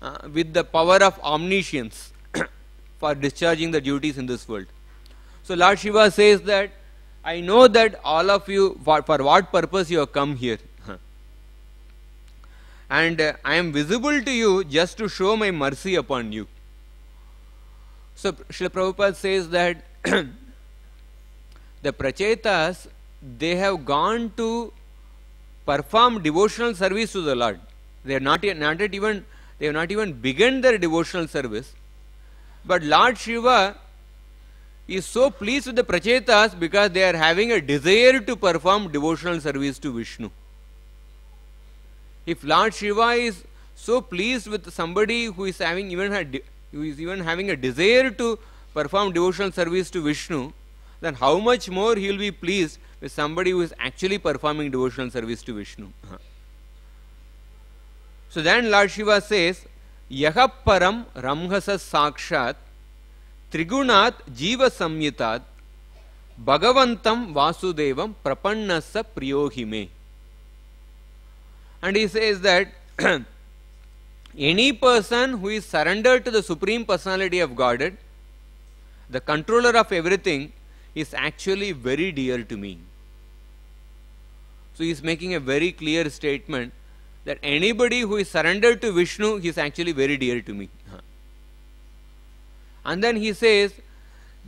Uh, with the power of omniscience for discharging the duties in this world. So Lord Shiva says that, I know that all of you, for, for what purpose you have come here. And uh, I am visible to you just to show my mercy upon you. So Srila Prabhupada says that the Prachetas, they have gone to perform devotional service to the Lord. They are not, not yet even They have not even begun their devotional service. But Lord Shiva is so pleased with the Prachetas because they are having a desire to perform devotional service to Vishnu. If Lord Shiva is so pleased with somebody who is having even a, who is even having a desire to perform devotional service to Vishnu, then how much more he will be pleased with somebody who is actually performing devotional service to Vishnu. So then Lord Shiva says, Yaha param ramhasa sakshat trigunat jiva samyitat bhagavantam vasudevam prapannasa priyohime. And he says that any person who is surrendered to the Supreme Personality of Godhead, the controller of everything, is actually very dear to me. So he is making a very clear statement that anybody who is surrendered to Vishnu, he is actually very dear to me. And then he says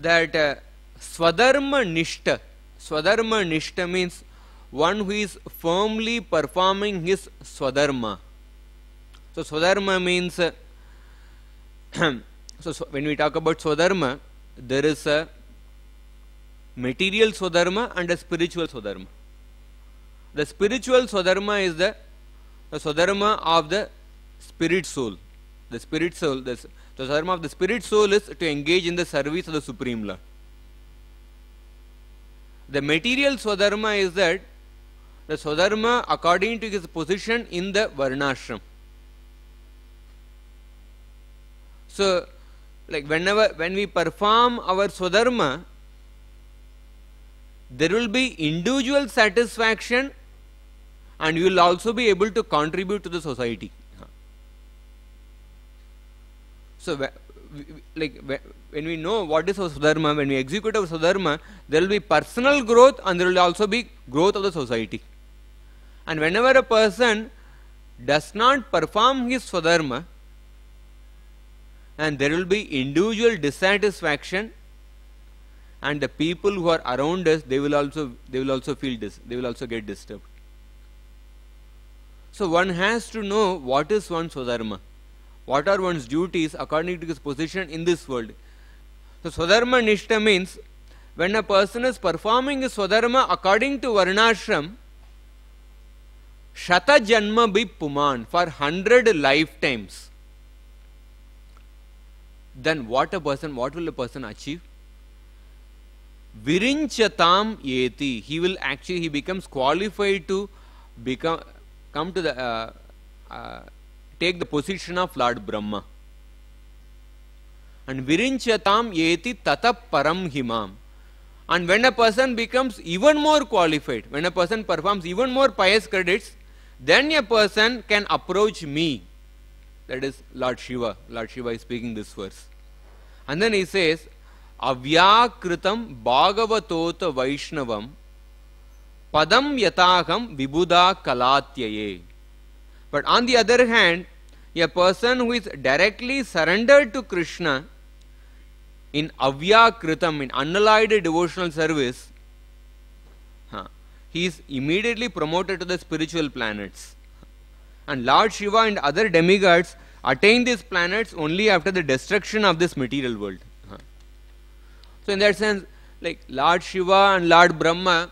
that uh, Swadharma Nishta, Swadharma Nishta means one who is firmly performing his Swadharma. So Swadharma means, uh, so, so when we talk about Swadharma, there is a material Swadharma and a spiritual Swadharma. The spiritual Swadharma is the The Swadharma of the spirit soul. The spirit soul, the, the Swadharma of the spirit soul is to engage in the service of the Supreme Lord. The material Swadharma is that the Swadharma according to his position in the Varnashram. So, like whenever, when we perform our Swadharma, there will be individual satisfaction, and you will also be able to contribute to the society. So, like when we know what is our Swadharma, when we execute our Swadharma, there will be personal growth and there will also be growth of the society. And whenever a person does not perform his Swadharma, and there will be individual dissatisfaction, and the people who are around us, they will also they will also feel this, they will also get disturbed. So one has to know what is one's Swadharma, what are one's duties according to his position in this world. So Swadharma Nishta means when a person is performing his Swadharma according to Varnashram, Shata Janma Bhi Puman, for hundred lifetimes. then what a person, what will a person achieve? Virinchatam yeti. He will actually, he becomes qualified to become, come to the, uh, uh, take the position of Lord Brahma. And virinchatam yeti tata param himam. And when a person becomes even more qualified, when a person performs even more pious credits, then a person can approach me. That is Lord Shiva. Lord Shiva is speaking this verse. And then he says, Avyakritam bhagavatota vaishnavam padam yataham vibhuda kalatyaye. But on the other hand, a person who is directly surrendered to Krishna in avyakritam, in unalloyed devotional service, he is immediately promoted to the spiritual planets. And Lord Shiva and other demigods attain these planets only after the destruction of this material world. So in that sense, like Lord Shiva and Lord Brahma,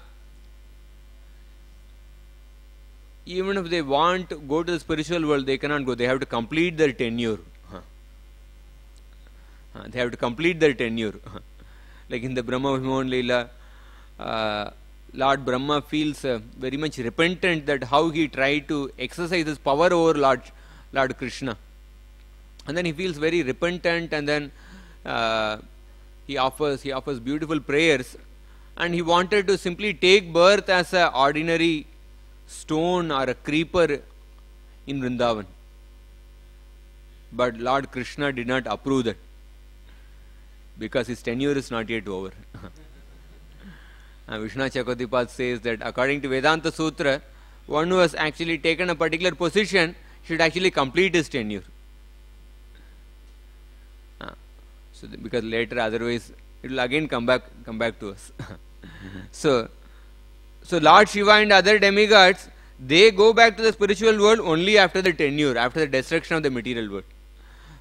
even if they want to go to the spiritual world, they cannot go. They have to complete their tenure. They have to complete their tenure. Like in the Brahma Vimohan Leela, uh, Lord Brahma feels uh, very much repentant that how he tried to exercise his power over Lord, Lord Krishna. And then he feels very repentant, and then uh, he offers, he offers beautiful prayers, and he wanted to simply take birth as an ordinary stone or a creeper in Vrindavan. But Lord Krishna did not approve that, because his tenure is not yet over. And Vishnu Chakravartipad says that according to Vedanta Sutra, one who has actually taken a particular position should actually complete his tenure. Uh, so th because later, otherwise, it will again come back, come back to us. so, so Lord Shiva and other demigods, they go back to the spiritual world only after the tenure, after the destruction of the material world.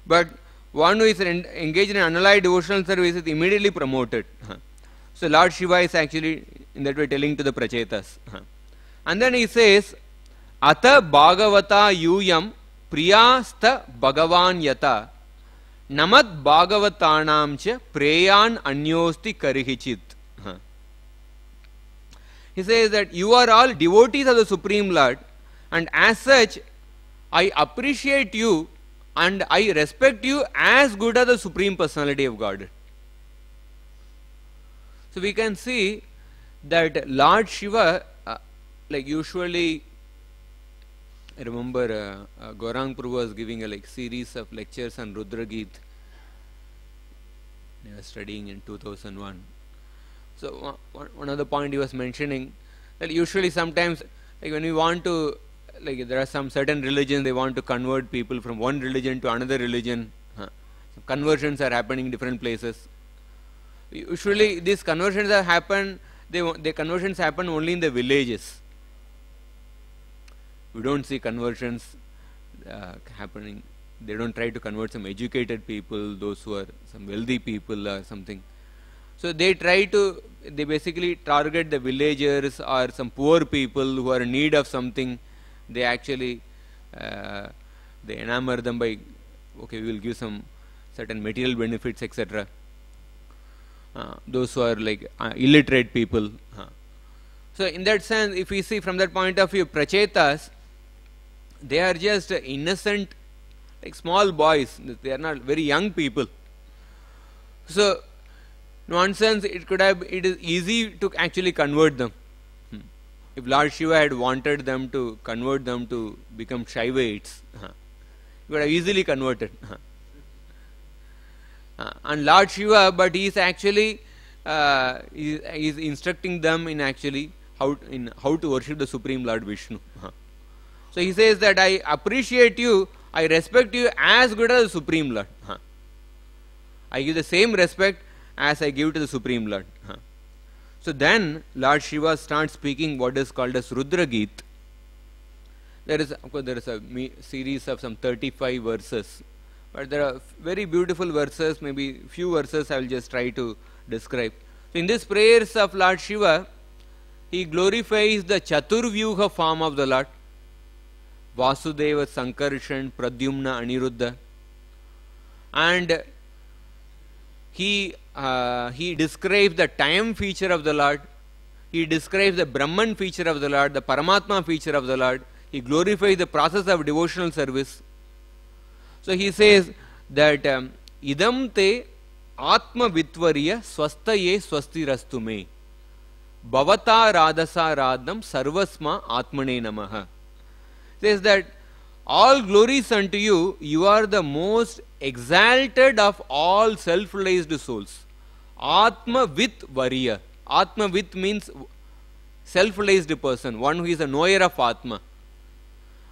But one who is engaged in unalloyed devotional service is immediately promoted. So Lord Shiva is actually in that way telling to the Prachetas. And then he says, Ata Bhagavata Yuyam Priyasta Bhagavan Yata Namat Bhagavatanam Cha Preyan Anyosti Karihichit. He says that you are all devotees of the Supreme Lord, and as such, I appreciate you and I respect you as good as the Supreme Personality of Godhead. So we can see that Lord Shiva, uh, like usually, I remember uh, uh, Gaurang Prabhu was giving a like series of lectures on Rudra Gita. They were studying in two thousand one. So one, one other point he was mentioning, that usually sometimes, like when we want to, like there are some certain religions, they want to convert people from one religion to another religion. Huh. So conversions are happening in different places. Usually these conversions are happen, they, the conversions happen only in the villages. We don't see conversions uh, happening. They don't try to convert some educated people, those who are some wealthy people or something. So they try to, they basically target the villagers or some poor people who are in need of something. They actually, uh, they enamor them by, okay, we will give some certain material benefits, et cetera. Uh, those who are like uh, illiterate people. Uh. So in that sense, if we see from that point of view, Prachetas, they are just uh, innocent, like small boys. They are not very young people. So in one sense, it could have, it is easy to actually convert them. Hmm. If Lord Shiva had wanted them to convert them to become Shaivites, uh, he would have easily converted. Uh. Uh, and Lord Shiva, but he is actually uh, he is, he is instructing them in actually how in how to worship the Supreme Lord Vishnu. Uh-huh. So he says that I appreciate you, I respect you as good as the Supreme Lord. Uh-huh. I give the same respect as I give to the Supreme Lord. Uh-huh. So then Lord Shiva starts speaking what is called as Rudra Gita. There is of course there is a series of some thirty-five verses. But there are very beautiful verses, maybe few verses I will just try to describe. So in these prayers of Lord Shiva, he glorifies the Chaturvyuha form of the Lord. Vasudeva, Sankarshan, Pradyumna, Aniruddha. And he uh, he describes the time feature of the Lord, he describes the Brahman feature of the Lord, the Paramatma feature of the Lord, he glorifies the process of devotional service. So he says that um, idam te atma vitvarya swastaye swastirastu me bhavata radasa radnam sarvasma atmane namaha. Says that all glories unto you, you are the most exalted of all self-realized souls. Atma vitvarya. Atma vit means self-realized person, one who is a knower of Atma.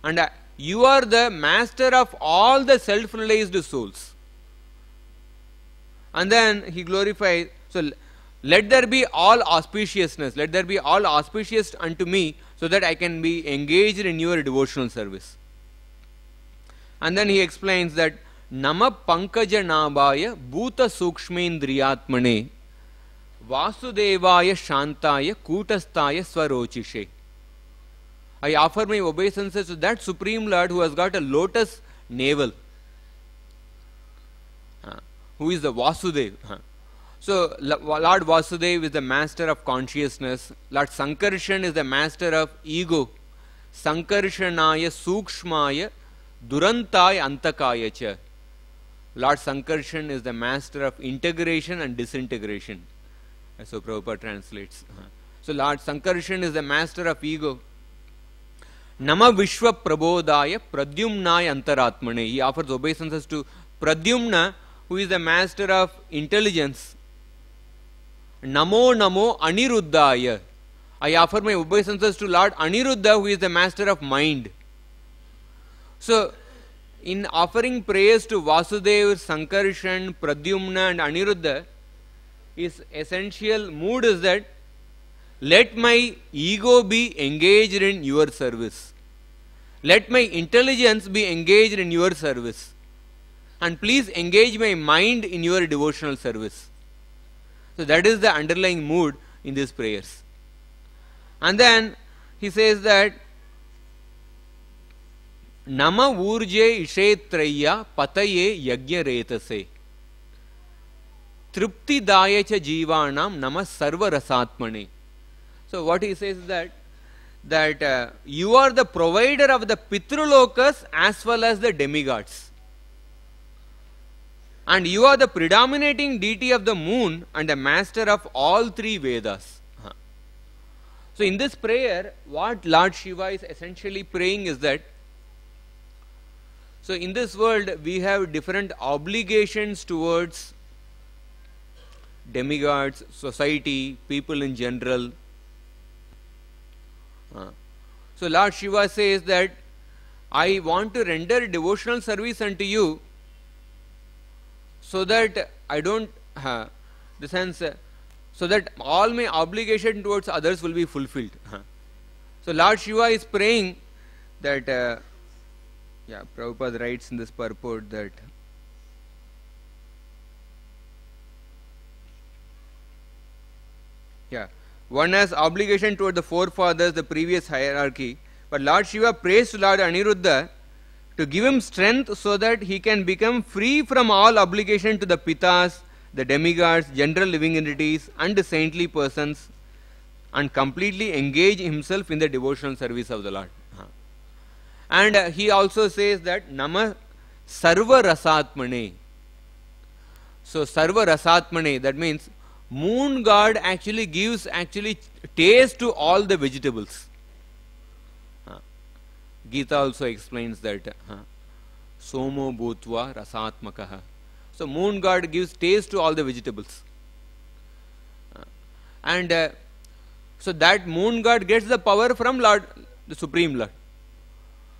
And uh, you are the master of all the self-realized souls. And then he glorifies, so let there be all auspiciousness, let there be all auspicious unto me, so that I can be engaged in your devotional service. And then he explains that nama pankaja nabaya bhuta sukshmendriyatmane vasudevaya shantaya kutastaya svarochishe. I offer my obeisances to that Supreme Lord who has got a lotus navel, who is the Vasudeva. So Lord Vasudeva is the master of consciousness, Lord Sankarshan is the master of ego. Sankarshanaya sukshmaya durantaya antakaya cha. Lord Sankarshan is the master of integration and disintegration, as so Prabhupada translates. So Lord Sankarshan is the master of ego. Nama Vishwa Prabodaya Pradyumnaya Antaratmane. He offers obeisances to Pradyumna, who is the master of intelligence. Namo Namo Aniruddhaya. I offer my obeisances to Lord Aniruddha, who is the master of mind. So, in offering praise to Vasudeva, Sankarshan, Pradyumna and Aniruddha, his essential mood is that, let my ego be engaged in your service. Let my intelligence be engaged in your service. And please engage my mind in your devotional service. So that is the underlying mood in these prayers. And then he says that nama urje ishetraya pataye yagya retase tripti dayacha jivanam nama sarva rasatmane. So what he says is that that uh, you are the provider of the Pitrulokas as well as the demigods. And you are the predominating deity of the moon and the master of all three Vedas. So in this prayer, what Lord Shiva is essentially praying is that, so in this world we have different obligations towards demigods, society, people in general. So Lord Shiva says that I want to render devotional service unto you, so that I don't, uh, the sense, uh, so that all my obligation towards others will be fulfilled. Uh-huh. So Lord Shiva is praying that, uh, yeah, Prabhupada writes in this purport that, yeah, one has obligation toward the forefathers, the previous hierarchy, but Lord Shiva prays to Lord Aniruddha to give him strength so that he can become free from all obligation to the Pitas, the demigods, general living entities and the saintly persons, and completely engage himself in the devotional service of the Lord. And uh, he also says that nama sarva rasatmane. So sarva rasatmane, that means moon god actually gives actually taste to all the vegetables. Gita also explains that, somo bhutva rasatmakaha. So moon god gives taste to all the vegetables. Uh, and uh, so that moon god gets the power from Lord, the Supreme Lord.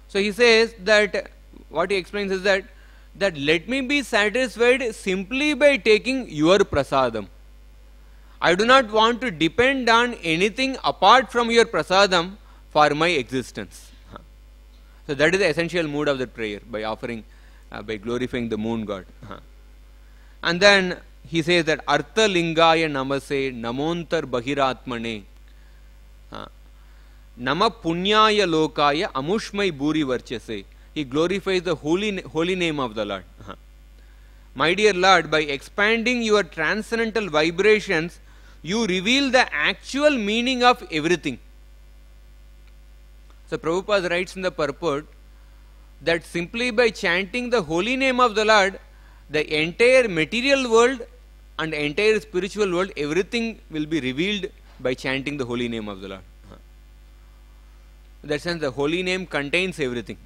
So he says that, what he explains is that, that let me be satisfied simply by taking your prasadam. I do not want to depend on anything apart from your prasadam for my existence. So that is the essential mood of the prayer, by offering, uh, by glorifying the moon god. Uh-huh. And then he says that artha lingaya namase namontar bahiratmane uh, nama punyaya lokaya amushmai buri varchase. He glorifies the holy, holy name of the Lord. Uh-huh. My dear Lord, by expanding your transcendental vibrations, you reveal the actual meaning of everything. So Prabhupada writes in the purport that simply by chanting the holy name of the Lord, the entire material world and the entire spiritual world, everything will be revealed by chanting the holy name of the Lord. In that sense, the holy name contains everything.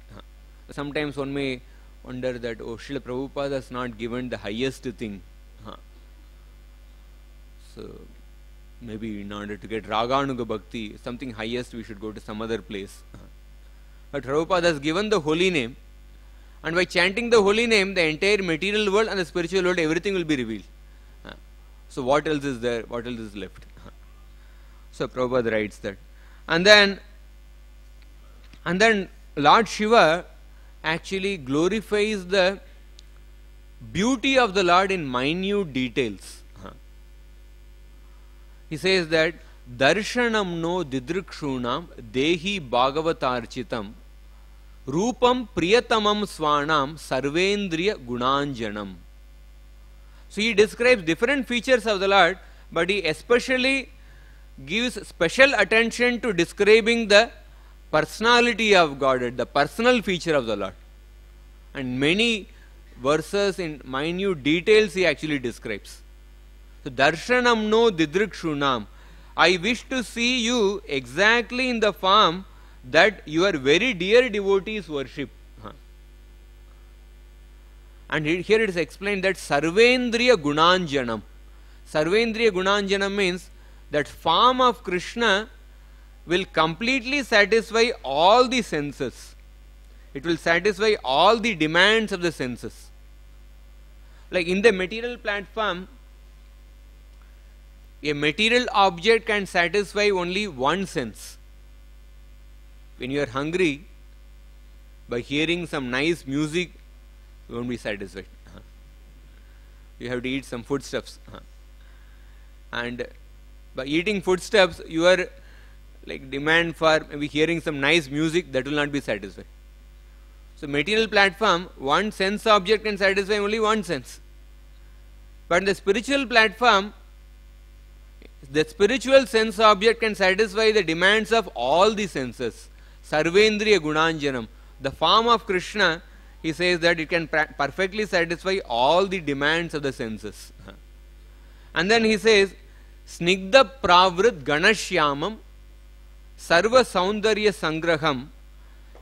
Sometimes one may wonder that, oh, Srila Prabhupada has not given the highest thing. So, maybe in order to get Raganuga Bhakti, something highest, we should go to some other place. But Prabhupada has given the holy name, and by chanting the holy name, the entire material world and the spiritual world, everything will be revealed. So what else is there? What else is left? So Prabhupada writes that. And then, and then Lord Shiva actually glorifies the beauty of the Lord in minute details. He says that Darshanam no didrikshunam dehi bhagavatarchitam rupam priyatamam swanam sarvendriya gunanjanam. So he describes different features of the Lord, but he especially gives special attention to describing the personality of Godhead, the personal feature of the Lord. And many verses in minute details he actually describes. So, Darshanam no didrikshunam. I wish to see you exactly in the form that your very dear devotees worship. And here it is explained that Sarvendriya Gunanjanam. Sarvendriya Gunanjanam means that form of Krishna will completely satisfy all the senses. It will satisfy all the demands of the senses. Like in the material platform, a material object can satisfy only one sense. When you are hungry, by hearing some nice music, you won't be satisfied. You have to eat some foodstuffs. And by eating foodstuffs, you are like demand for maybe hearing some nice music, that will not be satisfied. So material platform, one sense object can satisfy only one sense. But in the spiritual platform, the spiritual sense object can satisfy the demands of all the senses. Sarvendriya Gunanjanam. The form of Krishna, he says that it can perfectly satisfy all the demands of the senses. And then he says, Snigdha Pravrit Ganashyamam Sarva Saundarya Sangraham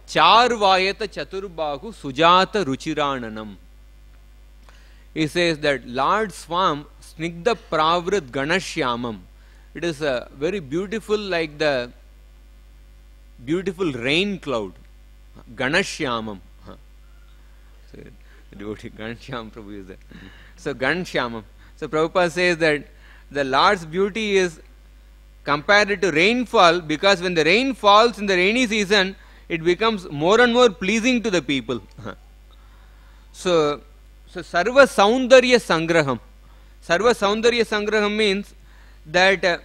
Charvayata Chaturbahu Sujata Ruchirananam. He says that Lord's form, Snigdha Pravrit Ganashyamam, it is a very beautiful, like the beautiful rain cloud. Ganashyamam. So, devotee Ganashyam Prabhu is there. So, Ganashyamam. So, Prabhupada says that the Lord's beauty is compared to rainfall, because when the rain falls in the rainy season, it becomes more and more pleasing to the people. So, so Sarva Saundarya Sangraham. Sarva Saundarya Sangraham means that uh,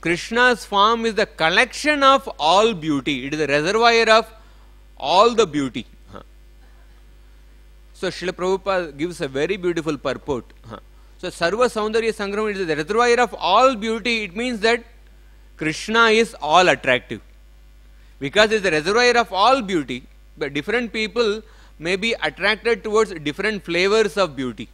Krishna's form is the collection of all beauty. It is the reservoir of all the beauty. So Srila Prabhupada gives a very beautiful purport. So Sarva Saundarya Sangraham is the reservoir of all beauty. It means that Krishna is all attractive. Because it is the reservoir of all beauty, but different people may be attracted towards different flavors of beauty.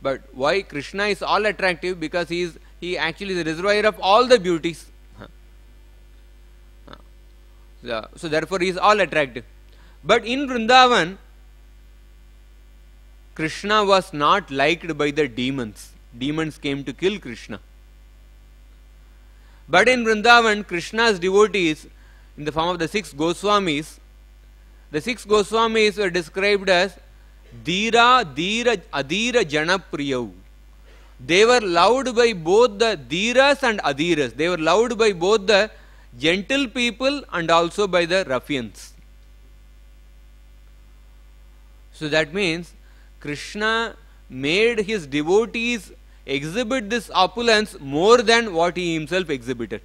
But why Krishna is all attractive? Because he is he actually is the reservoir of all the beauties. So therefore he is all attractive. But in Vrindavan, Krishna was not liked by the demons. Demons came to kill Krishna. But in Vrindavan, Krishna's devotees, in the form of the six Goswamis, the six Goswamis were described as Dheera, Dheera, Adheera, Janapriyav. They were loved by both the Dheeras and Adheeras. They were loved by both the gentle people and also by the ruffians. So that means Krishna made his devotees exhibit this opulence more than what he himself exhibited.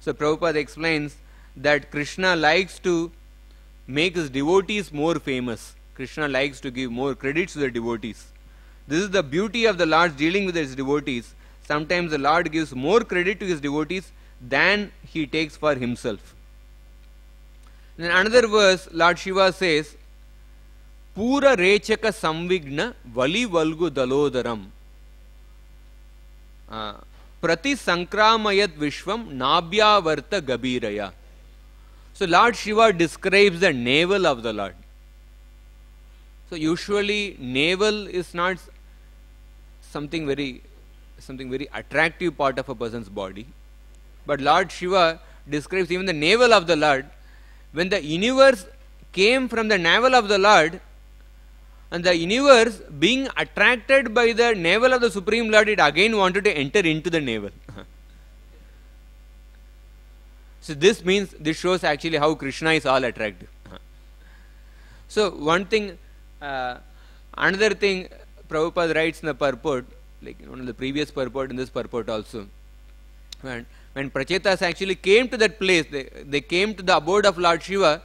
So Prabhupada explains that Krishna likes to make his devotees more famous. Krishna likes to give more credits to the devotees. This is the beauty of the Lord's dealing with his devotees. Sometimes the Lord gives more credit to his devotees than he takes for himself. In another verse, Lord Shiva says, Pura Rechaka Samvigna Vali Valgu Dalodaram uh, Prati Sankramayat Vishwam Nabhyavarta Gabiraya. So Lord Shiva describes the navel of the Lord. So usually navel is not something very, something very attractive part of a person's body. But Lord Shiva describes even the navel of the Lord. When the universe came from the navel of the Lord, and the universe being attracted by the navel of the Supreme Lord, it again wanted to enter into the navel. So this means, this shows actually how Krishna is all attractive. So one thing, uh, another thing Prabhupada writes in the purport, like one of the previous purport, in this purport also. And when Prachetas actually came to that place, they, they came to the abode of Lord Shiva,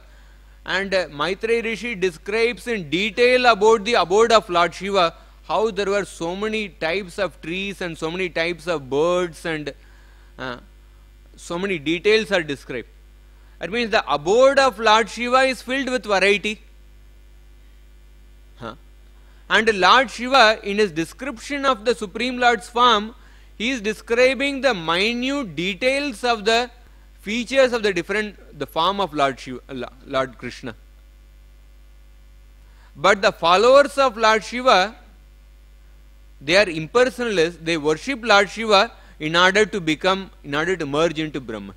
and uh, Maitreya Rishi describes in detail about the abode of Lord Shiva, how there were so many types of trees and so many types of birds, and uh, so many details are described. That means the abode of Lord Shiva is filled with variety. Huh? And Lord Shiva, in his description of the Supreme Lord's form, he is describing the minute details of the features of the different, the form of Lord Shiva, Lord Krishna. But the followers of Lord Shiva, they are impersonalists. They worship Lord Shiva in order to become, in order to merge into Brahma.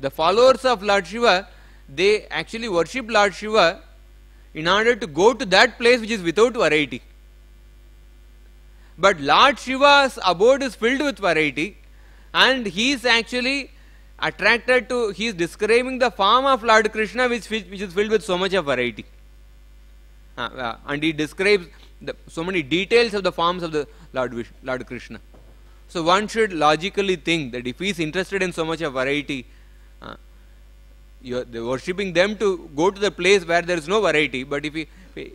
The followers of Lord Shiva, they actually worship Lord Shiva in order to go to that place which is without variety. But Lord Shiva's abode is filled with variety, and he is actually attracted to, he is describing the form of Lord Krishna which, which is filled with so much of variety. Uh, uh, and he describes the, so many details of the forms of the Lord, Vish, Lord Krishna. So one should logically think that if he is interested in so much of variety, uh, you are worshipping them to go to the place where there is no variety. But if he,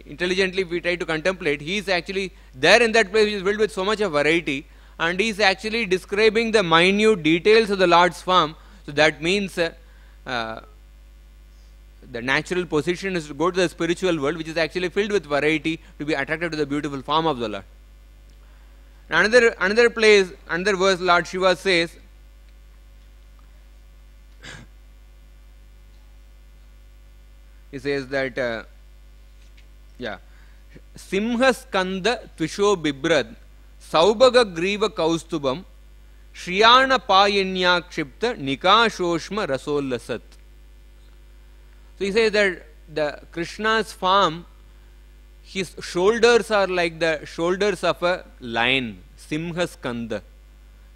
intelligently if we try to contemplate, he is actually there in that place which is filled with so much of variety, and he is actually describing the minute details of the Lord's form. So that means uh, uh, the natural position is to go to the spiritual world which is actually filled with variety, to be attracted to the beautiful form of the Lord. Another, another place, another verse Lord Shiva says, he says that uh, yeah, Simha Skanda Twisho Bibrad Saubaga Griva Kaustubam Shriyana Payanya Kshipta Nikashoshma Rasollasat. So he says that the Krishna's form, his shoulders are like the shoulders of a lion. Simha Skanda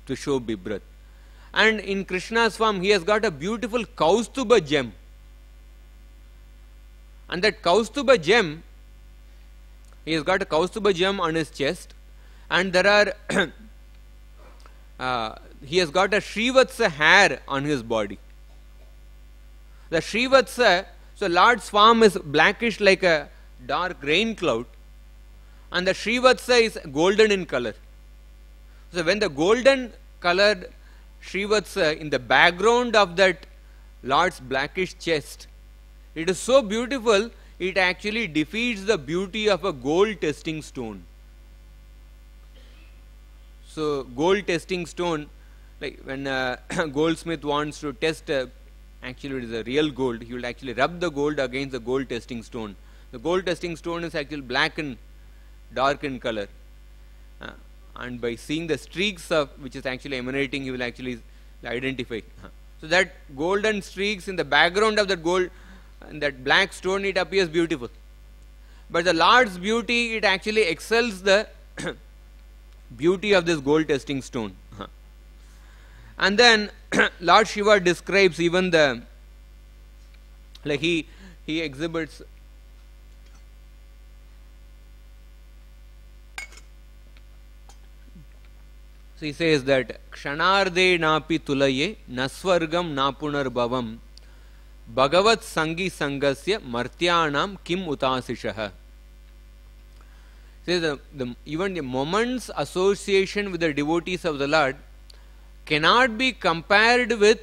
Twisho Bibrad. And in Krishna's form, he has got a beautiful Kaustuba gem. And that Kaustuba gem, he has got a Kaustuba gem on his chest, and there are, uh, he has got a Shrivatsa hair on his body. The Shrivatsa, so Lord's form is blackish like a dark rain cloud, and the Shrivatsa is golden in color. So when the golden colored Shrivatsa in the background of that Lord's blackish chest, it is so beautiful, it actually defeats the beauty of a gold testing stone. So gold testing stone, like when a goldsmith wants to test, a, actually it is a real gold, he will actually rub the gold against the gold testing stone. The gold testing stone is actually black and dark in color. Uh, and by seeing the streaks of, which is actually emanating, he will actually identify. So that golden streaks in the background of that gold, and that black stone, it appears beautiful. But the Lord's beauty, it actually excels the beauty of this gold testing stone. And then Lord Shiva describes even the, like he, he exhibits, so he says that, Kshanarde napi tulaye, naswargam napunar bhavam Bhagavat Sangi Sangasya Martyanam Kim Utasishaha. The, the, even the moment's association with the devotees of the Lord cannot be compared with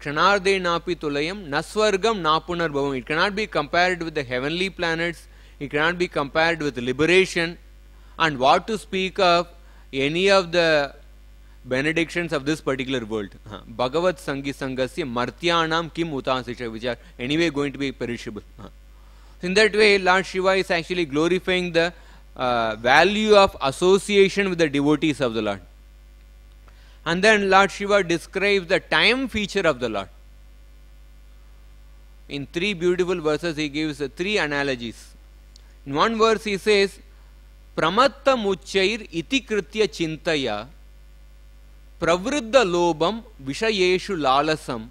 Kshanarde Napi Tulayam Naswargam Napunar Bhavam. It cannot be compared with the heavenly planets. It cannot be compared with liberation. And what to speak of any of the benedictions of this particular world. Uh, Bhagavat Sangi Sangasya Martyanam Kim Utasisha, which are anyway going to be perishable. Uh, in that way, Lord Shiva is actually glorifying the uh, value of association with the devotees of the Lord. And then Lord Shiva describes the time feature of the Lord. In three beautiful verses, he gives uh, three analogies. In one verse, he says, Pramatta Muchair Iti Kritya Chintaya Pravriddha Lobam Vishayeshu Lalasam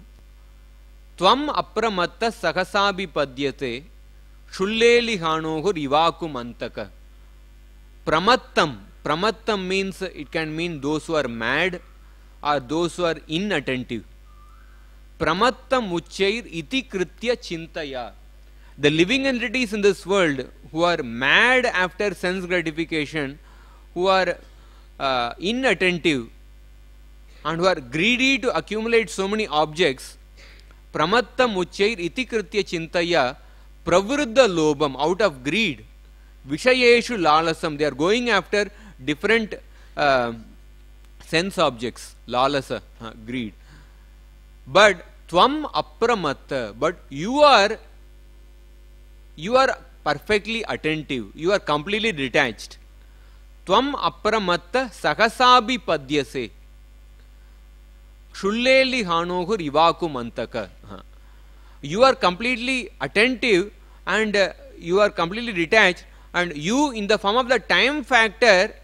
Tvam Apramatta Sakasabi Padyate Shulleli Hanohu Rivaku Mantaka. Pramattam. Pramattam means, it can mean those who are mad or those who are inattentive. Pramattam Uchair Iti Kritya Chintaya. The living entities in this world who are mad after sense gratification, who are uh, inattentive, and who are greedy to accumulate so many objects, pramatta muchair iti kritya chintaya pravruddha lobam, out of greed, vishayeshu lalasam, they are going after different uh, sense objects, lalasa, uh, greed. But tvam apramatta, but you are, you are perfectly attentive, you are completely detached. Tvam apramatta sakasabi padyase. Shulleli hanohu rivaku mantaka. You are completely attentive and uh, you are completely detached, and you, in the form of the time factor,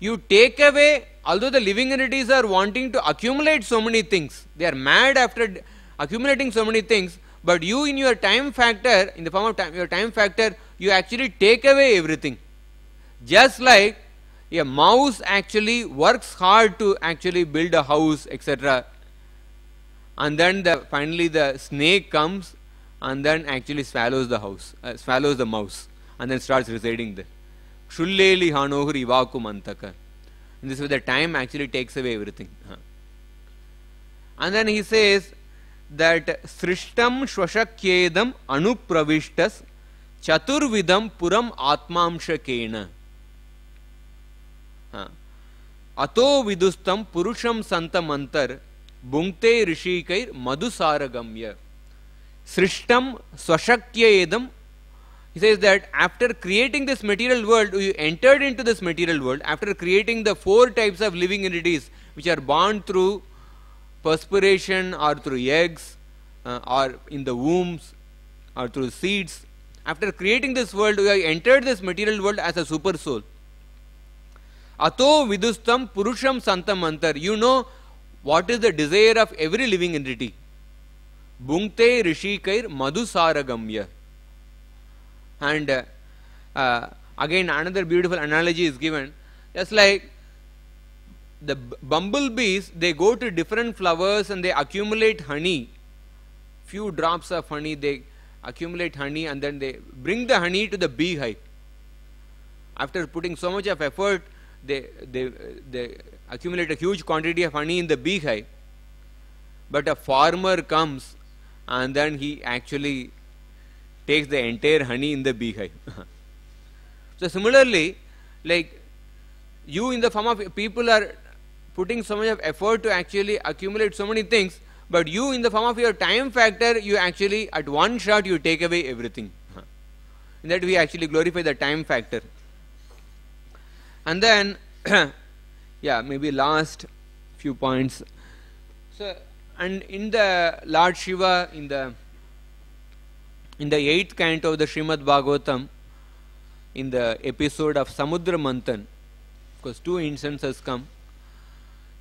you take away, although the living entities are wanting to accumulate so many things, they are mad after accumulating so many things, but you, in your time factor, in the form of time, your time factor, you actually take away everything. Just like a mouse actually works hard to actually build a house, et cetera. And then the, finally the snake comes and then actually swallows the house, uh, swallows the mouse, and then starts residing there. Shulleli hanohri vaku mantaka. In this way the time actually takes away everything. Huh. And then he says that Srishtam Shvashakyedam Anupravishtas Chaturvidam Puram Atmamshakena. Ato vidustam purusham santamantar bhunkte rishikair madhusaragamya. Srishtam swashakyedam. He says that after creating this material world, you entered into this material world, after creating the four types of living entities which are born through perspiration or through eggs uh, or in the wombs or through seeds. After creating this world, you have entered this material world as a super soul. Ato vidustam purusham santamantar. You know what is the desire of every living entity. Bhunkte rishikair madhusaragamya. And uh, uh, again another beautiful analogy is given. Just like the bumblebees, they go to different flowers and they accumulate honey. Few drops of honey, they accumulate honey and then they bring the honey to the beehive. After putting so much of effort, They, they, they accumulate a huge quantity of honey in the beehive. But a farmer comes and then he actually takes the entire honey in the beehive. So similarly, like you in the form of people are putting so much of effort to actually accumulate so many things, but you in the form of your time factor, you actually at one shot you take away everything. In that we actually glorify the time factor. And then, yeah, maybe last few points. So, and in the Lord Shiva, in the in the eighth canto of the Srimad Bhagavatam, in the episode of Samudra Manthan, because two instances come.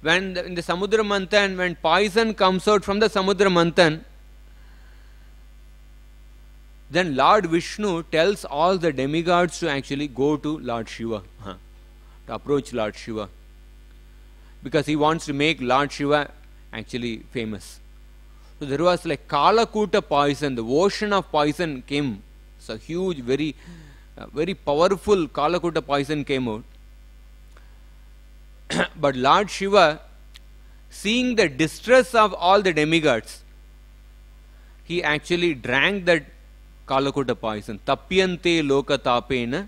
When the, in the Samudra Manthan, when poison comes out from the Samudra Manthan, then Lord Vishnu tells all the demigods to actually go to Lord Shiva. Huh. To approach Lord Shiva, because he wants to make Lord Shiva actually famous. So there was like Kalakuta poison, the ocean of poison came. It's a huge, very, uh, very powerful Kalakuta poison came out. But Lord Shiva, seeing the distress of all the demigods, he actually drank that Kalakuta poison. Tapyante loka tapena,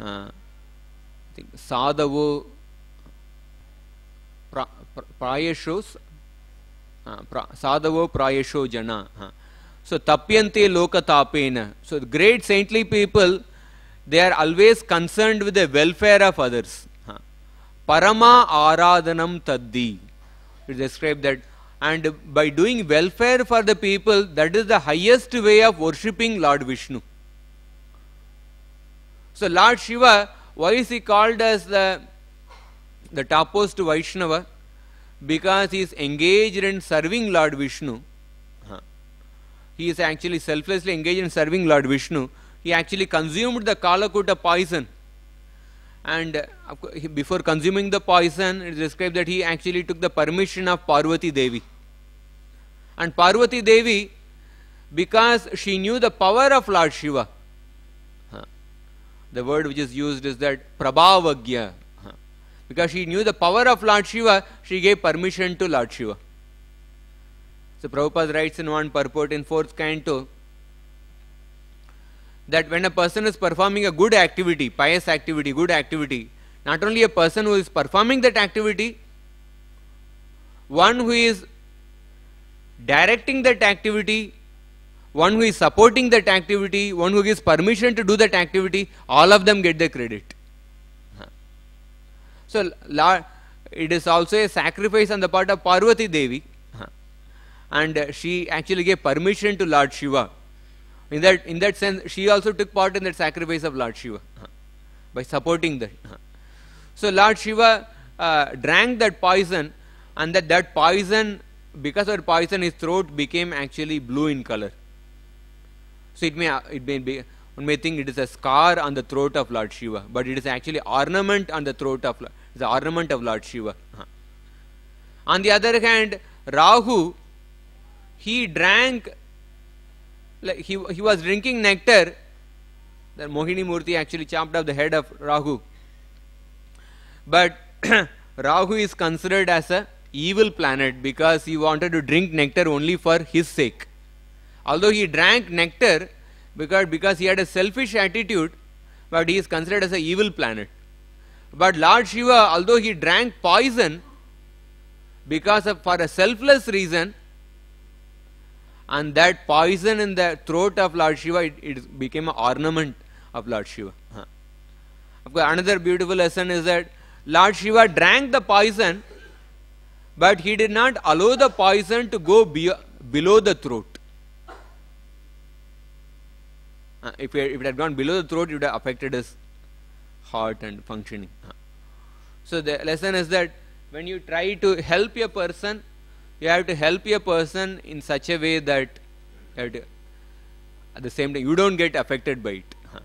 uh, I think sadhavo pra, pra, prayashos, uh, pra, sadhavo prayasho jana. Uh. So tapyante loka tapena. So the great saintly people, they are always concerned with the welfare of others. Uh. Parama aradhanam taddi. It describes that. And by doing welfare for the people, that is the highest way of worshipping Lord Vishnu. So Lord Shiva, why is he called as the, the topmost Vaishnava? Because he is engaged in serving Lord Vishnu. Uh-huh. He is actually selflessly engaged in serving Lord Vishnu. He actually consumed the Kalakuta poison. And uh, before consuming the poison, it is described that he actually took the permission of Parvati Devi. And Parvati Devi, because she knew the power of Lord Shiva, huh. the word which is used is that Prabhavagya. Huh. Because she knew the power of Lord Shiva, she gave permission to Lord Shiva. So Prabhupada writes in one purport in fourth canto that when a person is performing a good activity, pious activity, good activity, not only a person who is performing that activity, one who is directing that activity, one who is supporting that activity, one who gives permission to do that activity, all of them get the credit. So it is also a sacrifice on the part of Parvati Devi, and she actually gave permission to Lord Shiva. In that, in that sense, she also took part in that sacrifice of Lord Shiva, uh, by supporting that. Uh. So Lord Shiva uh, drank that poison, and that, that poison, because of that poison, his throat became actually blue in color. So it may, it may be, one may think it is a scar on the throat of Lord Shiva, but it is actually ornament on the throat of, the ornament of Lord Shiva. Uh. On the other hand, Rahu, he drank, Like he, he was drinking nectar. Then Mohini Murthy actually chopped off the head of Rahu. But Rahu is considered as an evil planet because he wanted to drink nectar only for his sake. Although he drank nectar because, because he had a selfish attitude, but he is considered as an evil planet. But Lord Shiva, although he drank poison because of, for a selfless reason, and that poison in the throat of Lord Shiva, it, it became an ornament of Lord Shiva. Huh. Of course, another beautiful lesson is that Lord Shiva drank the poison, but he did not allow the poison to go be, below the throat. Uh, if, it, if it had gone below the throat, it would have affected his heart and functioning. Huh. So the lesson is that when you try to help a person, you have to help your person in such a way that to, at the same time you don't get affected by it. Huh.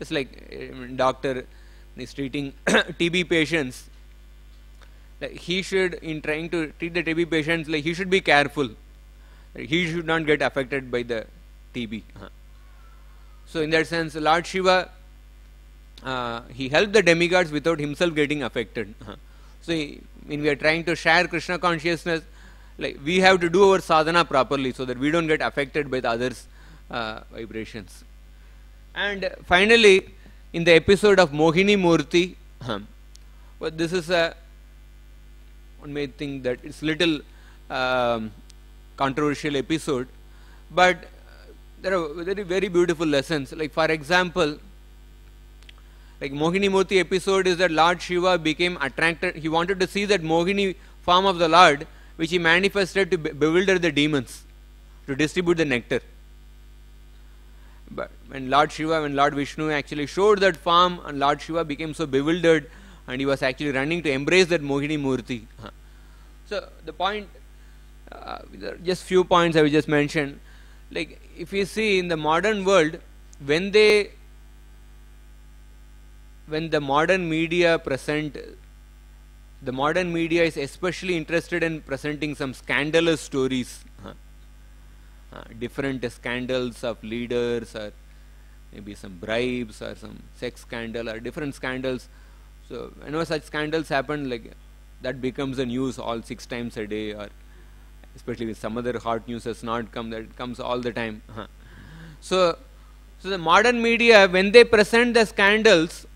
It's like uh, doctor is treating T B patients. Like he should, in trying to treat the T B patients, like he should be careful. Like he should not get affected by the T B. Huh. So in that sense, Lord Shiva, uh, he helped the demigods without himself getting affected. Huh. So he, when we are trying to share Krishna consciousness, like we have to do our sadhana properly so that we don't get affected by the others' uh, vibrations. And finally, in the episode of Mohini Murthy, well, this is a, one may think that it's little um, controversial episode, but there are very, very beautiful lessons. Like for example, like Mohini Murthy episode is that Lord Shiva became attracted, he wanted to see that Mohini form of the Lord, which he manifested to be bewilder the demons, to distribute the nectar. But when Lord Shiva, when Lord Vishnu actually showed that form, and Lord Shiva became so bewildered, and he was actually running to embrace that Mohini Murthy. Huh. So the point, uh, just few points I will just mention. Like if you see in the modern world, when they, when the modern media present, the modern media is especially interested in presenting some scandalous stories. Huh. uh, different scandals of leaders, or maybe some bribes, or some sex scandal, or different scandals. So whenever such scandals happen, like that becomes the news all six times a day, or especially with some other hot news has not come, that comes all the time. Uh-huh. So, so the modern media, when they present the scandals,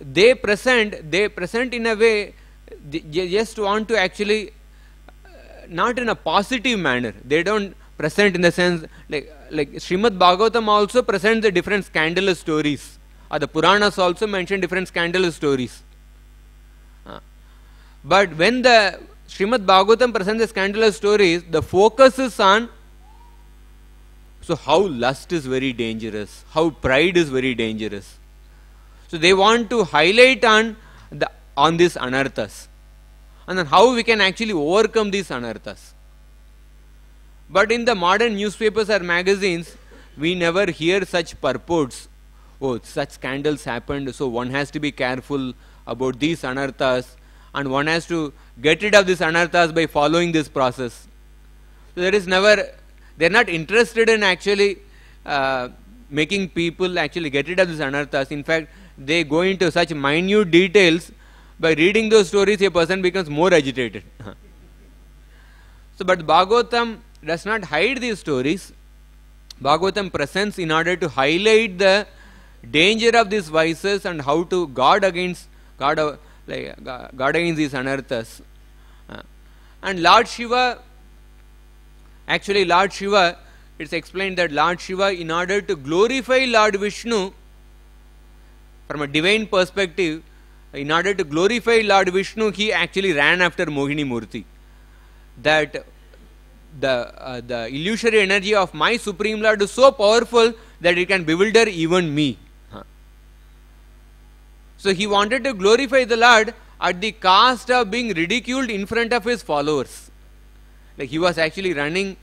they present, they present in a way, they just want to actually, uh, not in a positive manner. They don't present in the sense, like, like Srimad Bhagavatam also presents the different scandalous stories, or the Puranas also mention different scandalous stories. Uh, but when the Srimad Bhagavatam presents the scandalous stories, the focus is on, so how lust is very dangerous, how pride is very dangerous. So they want to highlight on the on these anarthas, and then how we can actually overcome these anarthas. But in the modern newspapers or magazines, we never hear such purports. Oh, such scandals happened, so one has to be careful about these anarthas, and one has to get rid of these anarthas by following this process. So there is never, they are not interested in actually uh, making people actually get rid of these anarthas. In fact, they go into such minute details, by reading those stories a person becomes more agitated. So, but Bhagavatam does not hide these stories. Bhagavatam presents in order to highlight the danger of these vices and how to guard against, guard, uh, like, uh, guard against these anarthas. Uh, and Lord Shiva, actually Lord Shiva, it's explained that Lord Shiva, in order to glorify Lord Vishnu, from a divine perspective, in order to glorify Lord Vishnu, he actually ran after Mohini Murthy. That the, uh, the illusory energy of my Supreme Lord is so powerful that it can bewilder even me. Huh. So he wanted to glorify the Lord at the cost of being ridiculed in front of his followers. Like he was actually running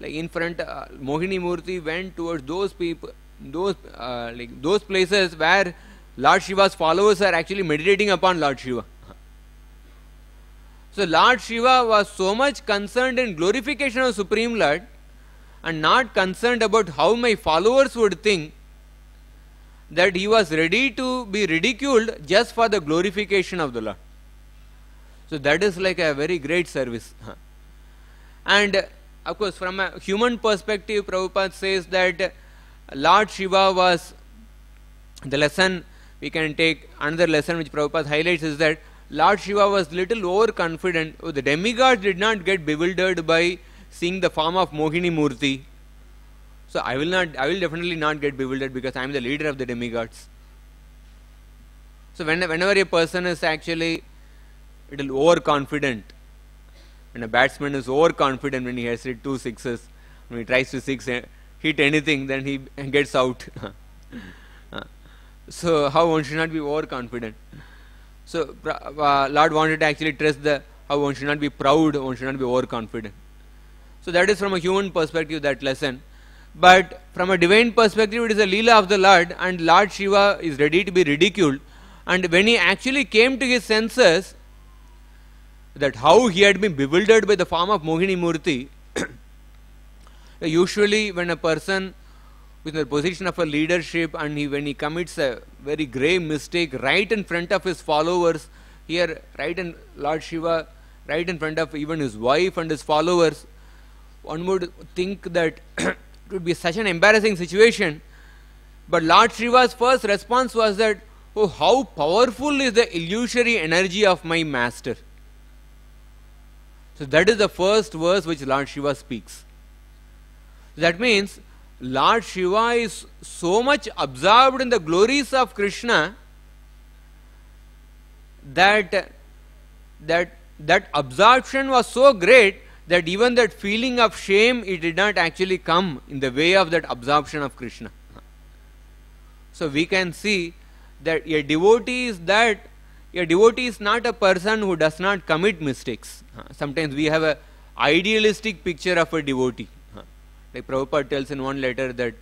like in front, uh, Mohini Murthy went towards those people, those, uh, like those places where Lord Shiva's followers are actually meditating upon Lord Shiva. So Lord Shiva was so much concerned in glorification of Supreme Lord and not concerned about how my followers would think, that he was ready to be ridiculed just for the glorification of the Lord. So that is like a very great service. And of course from a human perspective, Prabhupada says that Lord Shiva was, the lesson we can take, another lesson which Prabhupada highlights is that Lord Shiva was little overconfident. Oh, the demigods did not get bewildered by seeing the form of Mohini Murthy. So I will not, I will definitely not get bewildered because I am the leader of the demigods. So when, whenever a person is actually little overconfident, when a batsman is overconfident, when he has hit two sixes, when he tries to six, hit anything, then he gets out. So how one should not be overconfident. So uh, Lord wanted to actually stress the how one should not be proud, one should not be overconfident. So that is from a human perspective, that lesson. But from a divine perspective, it is a Leela of the Lord, and Lord Shiva is ready to be ridiculed. And when he actually came to his senses, that how he had been bewildered by the form of Mohini Murthy. Usually when a person in the position of a leadership, and he, when he commits a very grave mistake right in front of his followers, here right in Lord Shiva, right in front of even his wife and his followers, one would think that it would be such an embarrassing situation. But Lord Shiva's first response was that, oh, how powerful is the illusory energy of my master. So that is the first verse which Lord Shiva speaks. That means Lord Shiva is so much absorbed in the glories of Krishna that, that, that absorption was so great that even that feeling of shame, it did not actually come in the way of that absorption of Krishna. So we can see that a devotee is that, a devotee is not a person who does not commit mistakes. Sometimes we have an idealistic picture of a devotee. Like Prabhupada tells in one letter that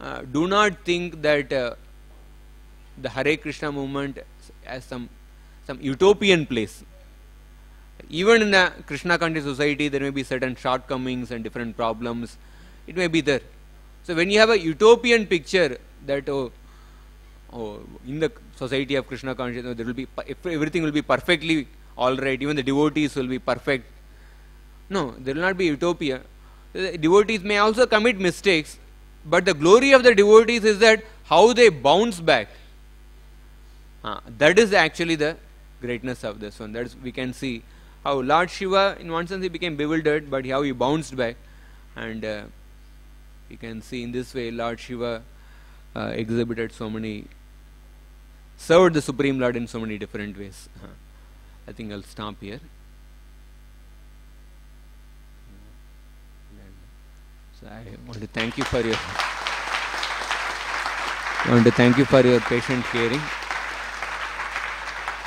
uh, do not think that uh, the Hare Krishna movement has some, some utopian place. even in a Krishna country society, there may be certain shortcomings and different problems. It may be there. So when you have a utopian picture that oh, oh in the society of Krishna consciousness, there will be everything will be perfectly all right. Even the devotees will be perfect. No, there will not be utopia. The devotees may also commit mistakes, but the glory of the devotees is that how they bounce back. Ah, that is actually the greatness of this one. That is, we can see how Lord Shiva, in one sense, he became bewildered, but how he bounced back, and uh, you can see in this way Lord Shiva uh, exhibited so many, served the Supreme Lord in so many different ways. Uh, I think I'll stop here. So I want to thank you for your. I want to thank you for your patient hearing.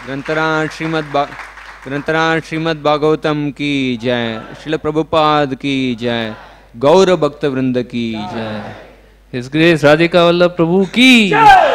Granthara Srimad ba Granthara Srimad Bhagavatam ki jai, Srila Prabhupada ki jai, Gaura Bhakta Vrinda ki jai, His Grace Radhika Vallabh Prabhu ki jai.